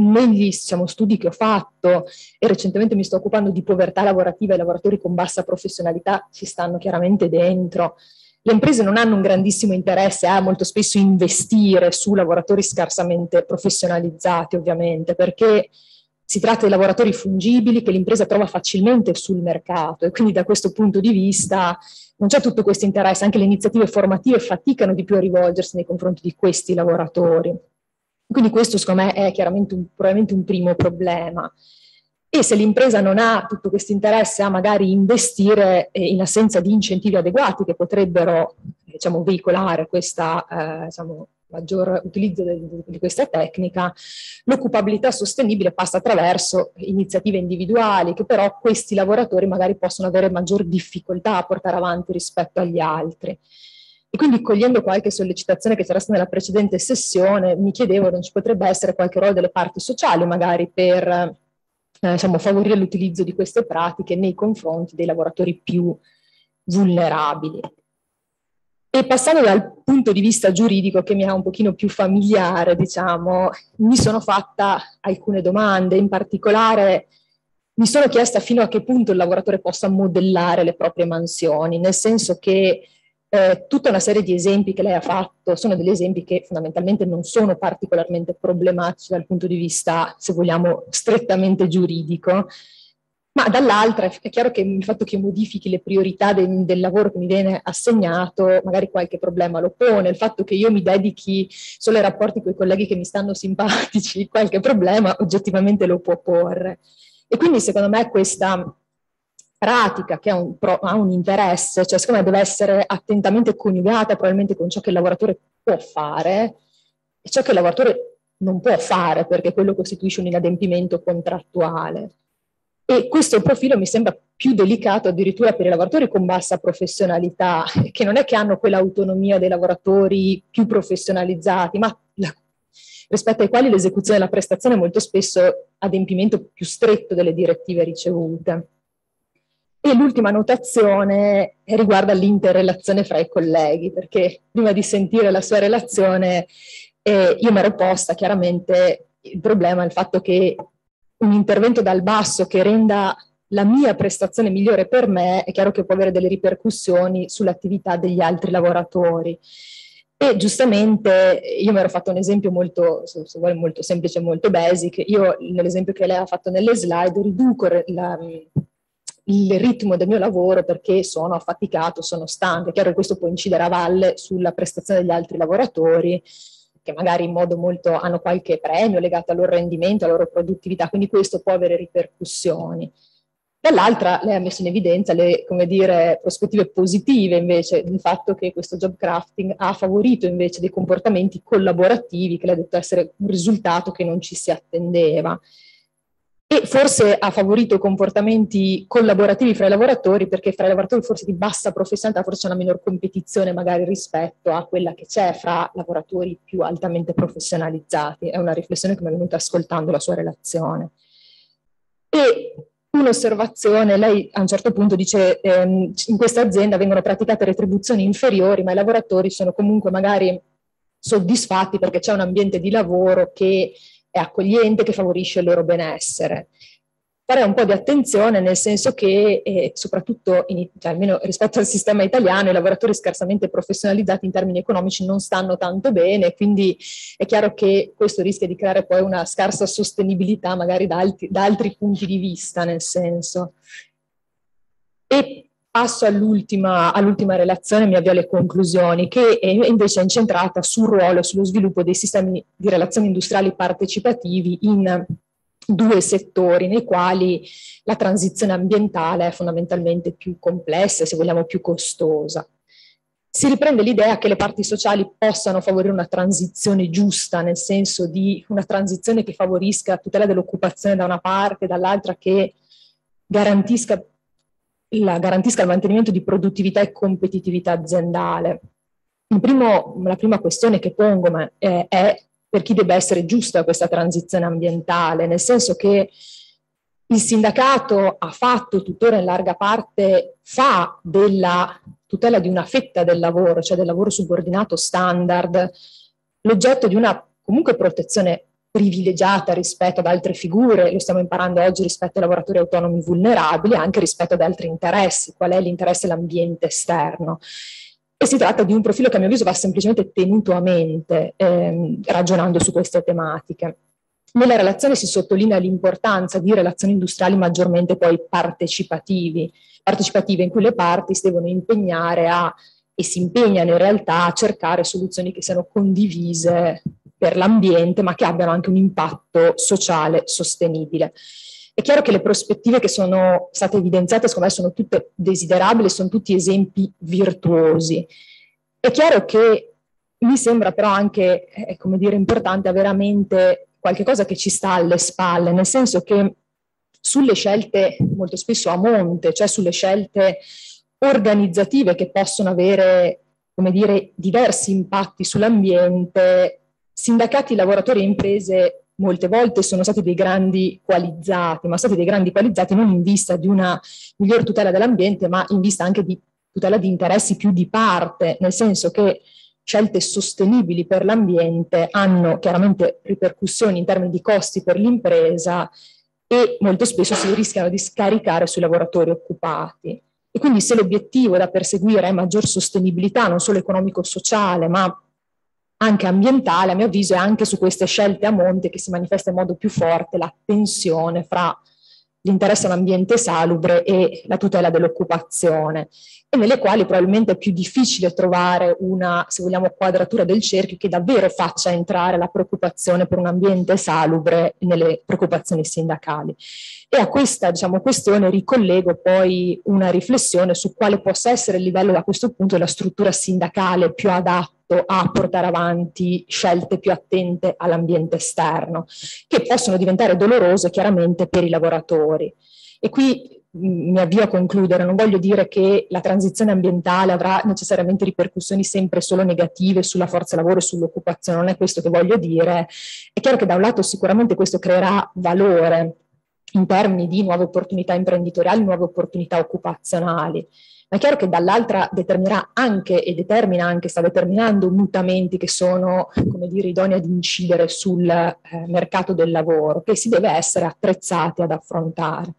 Negli diciamo, studi che ho fatto e recentemente mi sto occupando di povertà lavorativa e lavoratori con bassa professionalità ci stanno chiaramente dentro. Le imprese non hanno un grandissimo interesse a molto spesso investire su lavoratori scarsamente professionalizzati ovviamente perché si tratta di lavoratori fungibili che l'impresa trova facilmente sul mercato e quindi da questo punto di vista non c'è tutto questo interesse, anche le iniziative formative faticano di più a rivolgersi nei confronti di questi lavoratori. Quindi questo secondo me è chiaramente un, probabilmente un primo problema. E se l'impresa non ha tutto questo interesse a magari investire eh, in assenza di incentivi adeguati che potrebbero diciamo, veicolare questa, eh, diciamo, maggior utilizzo di, di questa tecnica, l'occupabilità sostenibile passa attraverso iniziative individuali che però questi lavoratori magari possono avere maggior difficoltà a portare avanti rispetto agli altri. E quindi, cogliendo qualche sollecitazione che c'era stata nella precedente sessione, mi chiedevo se ci potrebbe essere qualche ruolo delle parti sociali magari per eh, diciamo, favorire l'utilizzo di queste pratiche nei confronti dei lavoratori più vulnerabili. E passando dal punto di vista giuridico, che mi è un pochino più familiare, diciamo, mi sono fatta alcune domande. In particolare mi sono chiesta fino a che punto il lavoratore possa modellare le proprie mansioni, nel senso che Eh, tutta una serie di esempi che lei ha fatto sono degli esempi che fondamentalmente non sono particolarmente problematici dal punto di vista, se vogliamo, strettamente giuridico, ma dall'altra è chiaro che il fatto che modifichi le priorità de- del lavoro che mi viene assegnato magari qualche problema lo pone, il fatto che io mi dedichi solo ai rapporti con i colleghi che mi stanno simpatici qualche problema oggettivamente lo può porre. E quindi secondo me questa pratica che ha un, pro, ha un interesse, cioè secondo me deve essere attentamente coniugata probabilmente con ciò che il lavoratore può fare e ciò che il lavoratore non può fare, perché quello costituisce un inadempimento contrattuale. E questo profilo mi sembra più delicato addirittura per i lavoratori con bassa professionalità, che non è che hanno quell'autonomia dei lavoratori più professionalizzati, ma la, rispetto ai quali l'esecuzione della prestazione è molto spesso adempimento più stretto delle direttive ricevute. E l'ultima notazione riguarda l'interrelazione fra i colleghi, perché prima di sentire la sua relazione eh, io mi ero posta chiaramente il problema, il fatto che un intervento dal basso che renda la mia prestazione migliore per me è chiaro che può avere delle ripercussioni sull'attività degli altri lavoratori. E giustamente io mi ero fatto un esempio molto, se vuole, molto semplice, molto basic. Io, nell'esempio che lei ha fatto nelle slide, riduco la... il ritmo del mio lavoro perché sono affaticato, sono stanco. È chiaro che questo può incidere a valle sulla prestazione degli altri lavoratori, che magari in modo molto hanno qualche premio legato al loro rendimento, alla loro produttività, quindi questo può avere ripercussioni. Dall'altra lei ha messo in evidenza le, come dire, prospettive positive invece, il fatto che questo job crafting ha favorito invece dei comportamenti collaborativi, che lei ha detto essere un risultato che non ci si attendeva. E forse ha favorito comportamenti collaborativi fra i lavoratori, perché fra i lavoratori forse di bassa professionalità forse c'è una minor competizione magari rispetto a quella che c'è fra lavoratori più altamente professionalizzati. È una riflessione che mi è venuta ascoltando la sua relazione. E un'osservazione, lei a un certo punto dice ehm, in questa azienda vengono praticate retribuzioni inferiori, ma i lavoratori sono comunque magari soddisfatti perché c'è un ambiente di lavoro che è accogliente, che favorisce il loro benessere. Fare un po' di attenzione, nel senso che eh, soprattutto in, cioè, almeno rispetto al sistema italiano, i lavoratori scarsamente professionalizzati in termini economici non stanno tanto bene, quindi è chiaro che questo rischia di creare poi una scarsa sostenibilità magari da, alti, da altri punti di vista, nel senso. E passo all'ultima all'ultima relazione, mi avvio alle conclusioni, che è invece incentrata sul ruolo e sullo sviluppo dei sistemi di relazioni industriali partecipativi in due settori nei quali la transizione ambientale è fondamentalmente più complessa e, se vogliamo, più costosa. Si riprende l'idea che le parti sociali possano favorire una transizione giusta, nel senso di una transizione che favorisca la tutela dell'occupazione da una parte, dall'altra che garantisca La, garantisca il mantenimento di produttività e competitività aziendale. Il primo, la prima questione che pongo ma, eh, è per chi debba essere giusta questa transizione ambientale, nel senso che il sindacato ha fatto, tuttora in larga parte, fa della tutela di una fetta del lavoro, cioè del lavoro subordinato standard, l'oggetto di una comunque protezione privilegiata rispetto ad altre figure, lo stiamo imparando oggi rispetto ai lavoratori autonomi vulnerabili, anche rispetto ad altri interessi, qual è l'interesse dell'ambiente esterno. E si tratta di un profilo che a mio avviso va semplicemente tenuto a mente ehm, ragionando su queste tematiche. Nella relazione si sottolinea l'importanza di relazioni industriali maggiormente poi partecipativi, partecipative, in cui le parti si devono impegnare a, e si impegnano in realtà a cercare soluzioni che siano condivise per l'ambiente, ma che abbiano anche un impatto sociale sostenibile. È chiaro che le prospettive che sono state evidenziate, secondo me, sono tutte desiderabili, sono tutti esempi virtuosi. È chiaro che mi sembra però anche, eh, come dire, importante avere a mente qualche cosa che ci sta alle spalle, nel senso che sulle scelte molto spesso a monte, cioè sulle scelte organizzative che possono avere, come dire, diversi impatti sull'ambiente, sindacati, lavoratori e imprese molte volte sono stati dei grandi coalizzati, ma stati dei grandi coalizzati non in vista di una miglior tutela dell'ambiente, ma in vista anche di tutela di interessi più di parte, nel senso che scelte sostenibili per l'ambiente hanno chiaramente ripercussioni in termini di costi per l'impresa e molto spesso si rischiano di scaricare sui lavoratori occupati. E quindi se l'obiettivo da perseguire è maggior sostenibilità, non solo economico-sociale, ma anche ambientale, a mio avviso è anche su queste scelte a monte che si manifesta in modo più forte la tensione fra l'interesse a un ambiente salubre e la tutela dell'occupazione, e nelle quali probabilmente è più difficile trovare una, se vogliamo, quadratura del cerchio che davvero faccia entrare la preoccupazione per un ambiente salubre nelle preoccupazioni sindacali. E a questa, diciamo, questione ricollego poi una riflessione su quale possa essere il livello, da questo punto, della struttura sindacale più adatta a portare avanti scelte più attente all'ambiente esterno, che possono diventare dolorose chiaramente per i lavoratori. E qui mi avvio a concludere, non voglio dire che la transizione ambientale avrà necessariamente ripercussioni sempre solo negative sulla forza lavoro e sull'occupazione, non è questo che voglio dire. È chiaro che da un lato sicuramente questo creerà valore in termini di nuove opportunità imprenditoriali, nuove opportunità occupazionali, ma è chiaro che dall'altra determinerà anche, e determina anche, sta determinando mutamenti che sono, come dire, idonei ad incidere sul eh, mercato del lavoro, che si deve essere attrezzati ad affrontare.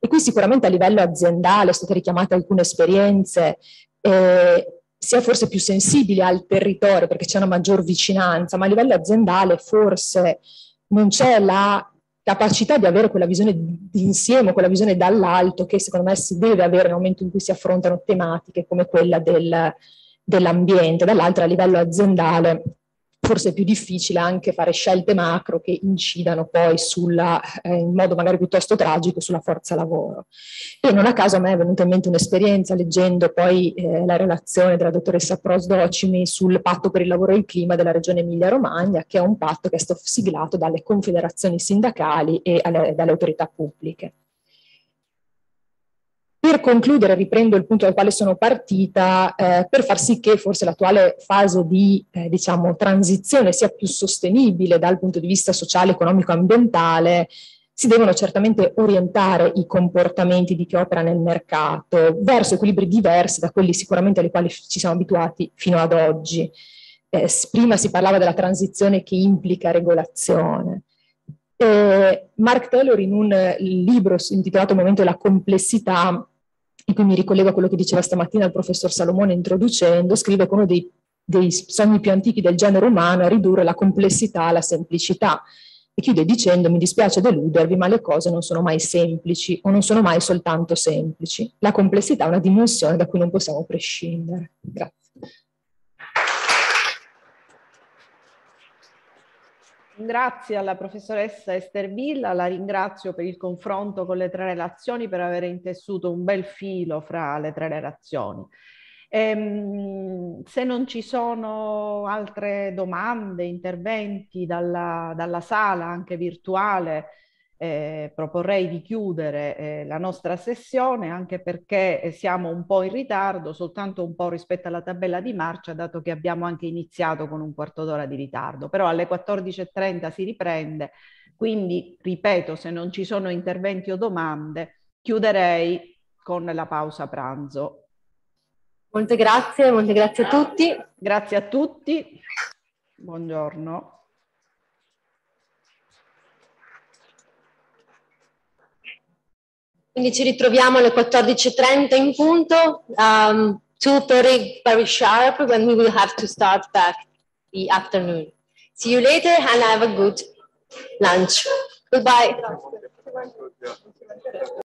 E qui sicuramente a livello aziendale, sono state richiamate alcune esperienze, eh, si è forse più sensibili al territorio perché c'è una maggior vicinanza, ma a livello aziendale forse non c'è la capacità di avere quella visione d'insieme, quella visione dall'alto che secondo me si deve avere nel momento in cui si affrontano tematiche come quella del, dell'ambiente. Dall'altro, a livello aziendale forse è più difficile anche fare scelte macro che incidano poi sulla, eh, in modo magari piuttosto tragico, sulla forza lavoro. E non a caso a me è venuta in mente un'esperienza, leggendo poi eh, la relazione della dottoressa Prosdocimi sul patto per il lavoro e il clima della regione Emilia-Romagna, che è un patto che è stato siglato dalle confederazioni sindacali e alle, dalle autorità pubbliche. Per concludere, riprendo il punto dal quale sono partita, eh, per far sì che forse l'attuale fase di eh, diciamo, transizione sia più sostenibile dal punto di vista sociale, economico e ambientale, si devono certamente orientare i comportamenti di chi opera nel mercato verso equilibri diversi da quelli sicuramente ai quali ci siamo abituati fino ad oggi. Eh, prima si parlava della transizione che implica regolazione. Eh, Mark Taylor, in un libro intitolato Momento della complessità, e qui mi ricollego a quello che diceva stamattina il professor Salomone introducendo, scrive che uno dei, dei sogni più antichi del genere umano è ridurre la complessità alla semplicità, e chiude dicendo: mi dispiace deludervi, ma le cose non sono mai semplici, o non sono mai soltanto semplici. La complessità è una dimensione da cui non possiamo prescindere. Grazie. Grazie alla professoressa Ester Villa, la ringrazio per il confronto con le tre relazioni, per aver intessuto un bel filo fra le tre relazioni. Ehm, se non ci sono altre domande, interventi dalla, dalla sala, anche virtuale, eh, proporrei di chiudere eh, la nostra sessione, anche perché siamo un po' in ritardo, soltanto un po' rispetto alla tabella di marcia, dato che abbiamo anche iniziato con un quarto d'ora di ritardo, però alle quattordici e trenta si riprende, quindi ripeto, se non ci sono interventi o domande, chiuderei con la pausa pranzo. Molte grazie, molte grazie a tutti. Grazie a tutti, buongiorno. Quindi ci ritroviamo alle quattordici e trenta in punto, um, two very, very sharp, when we will have to start back the afternoon. See you later and have a good lunch. Goodbye.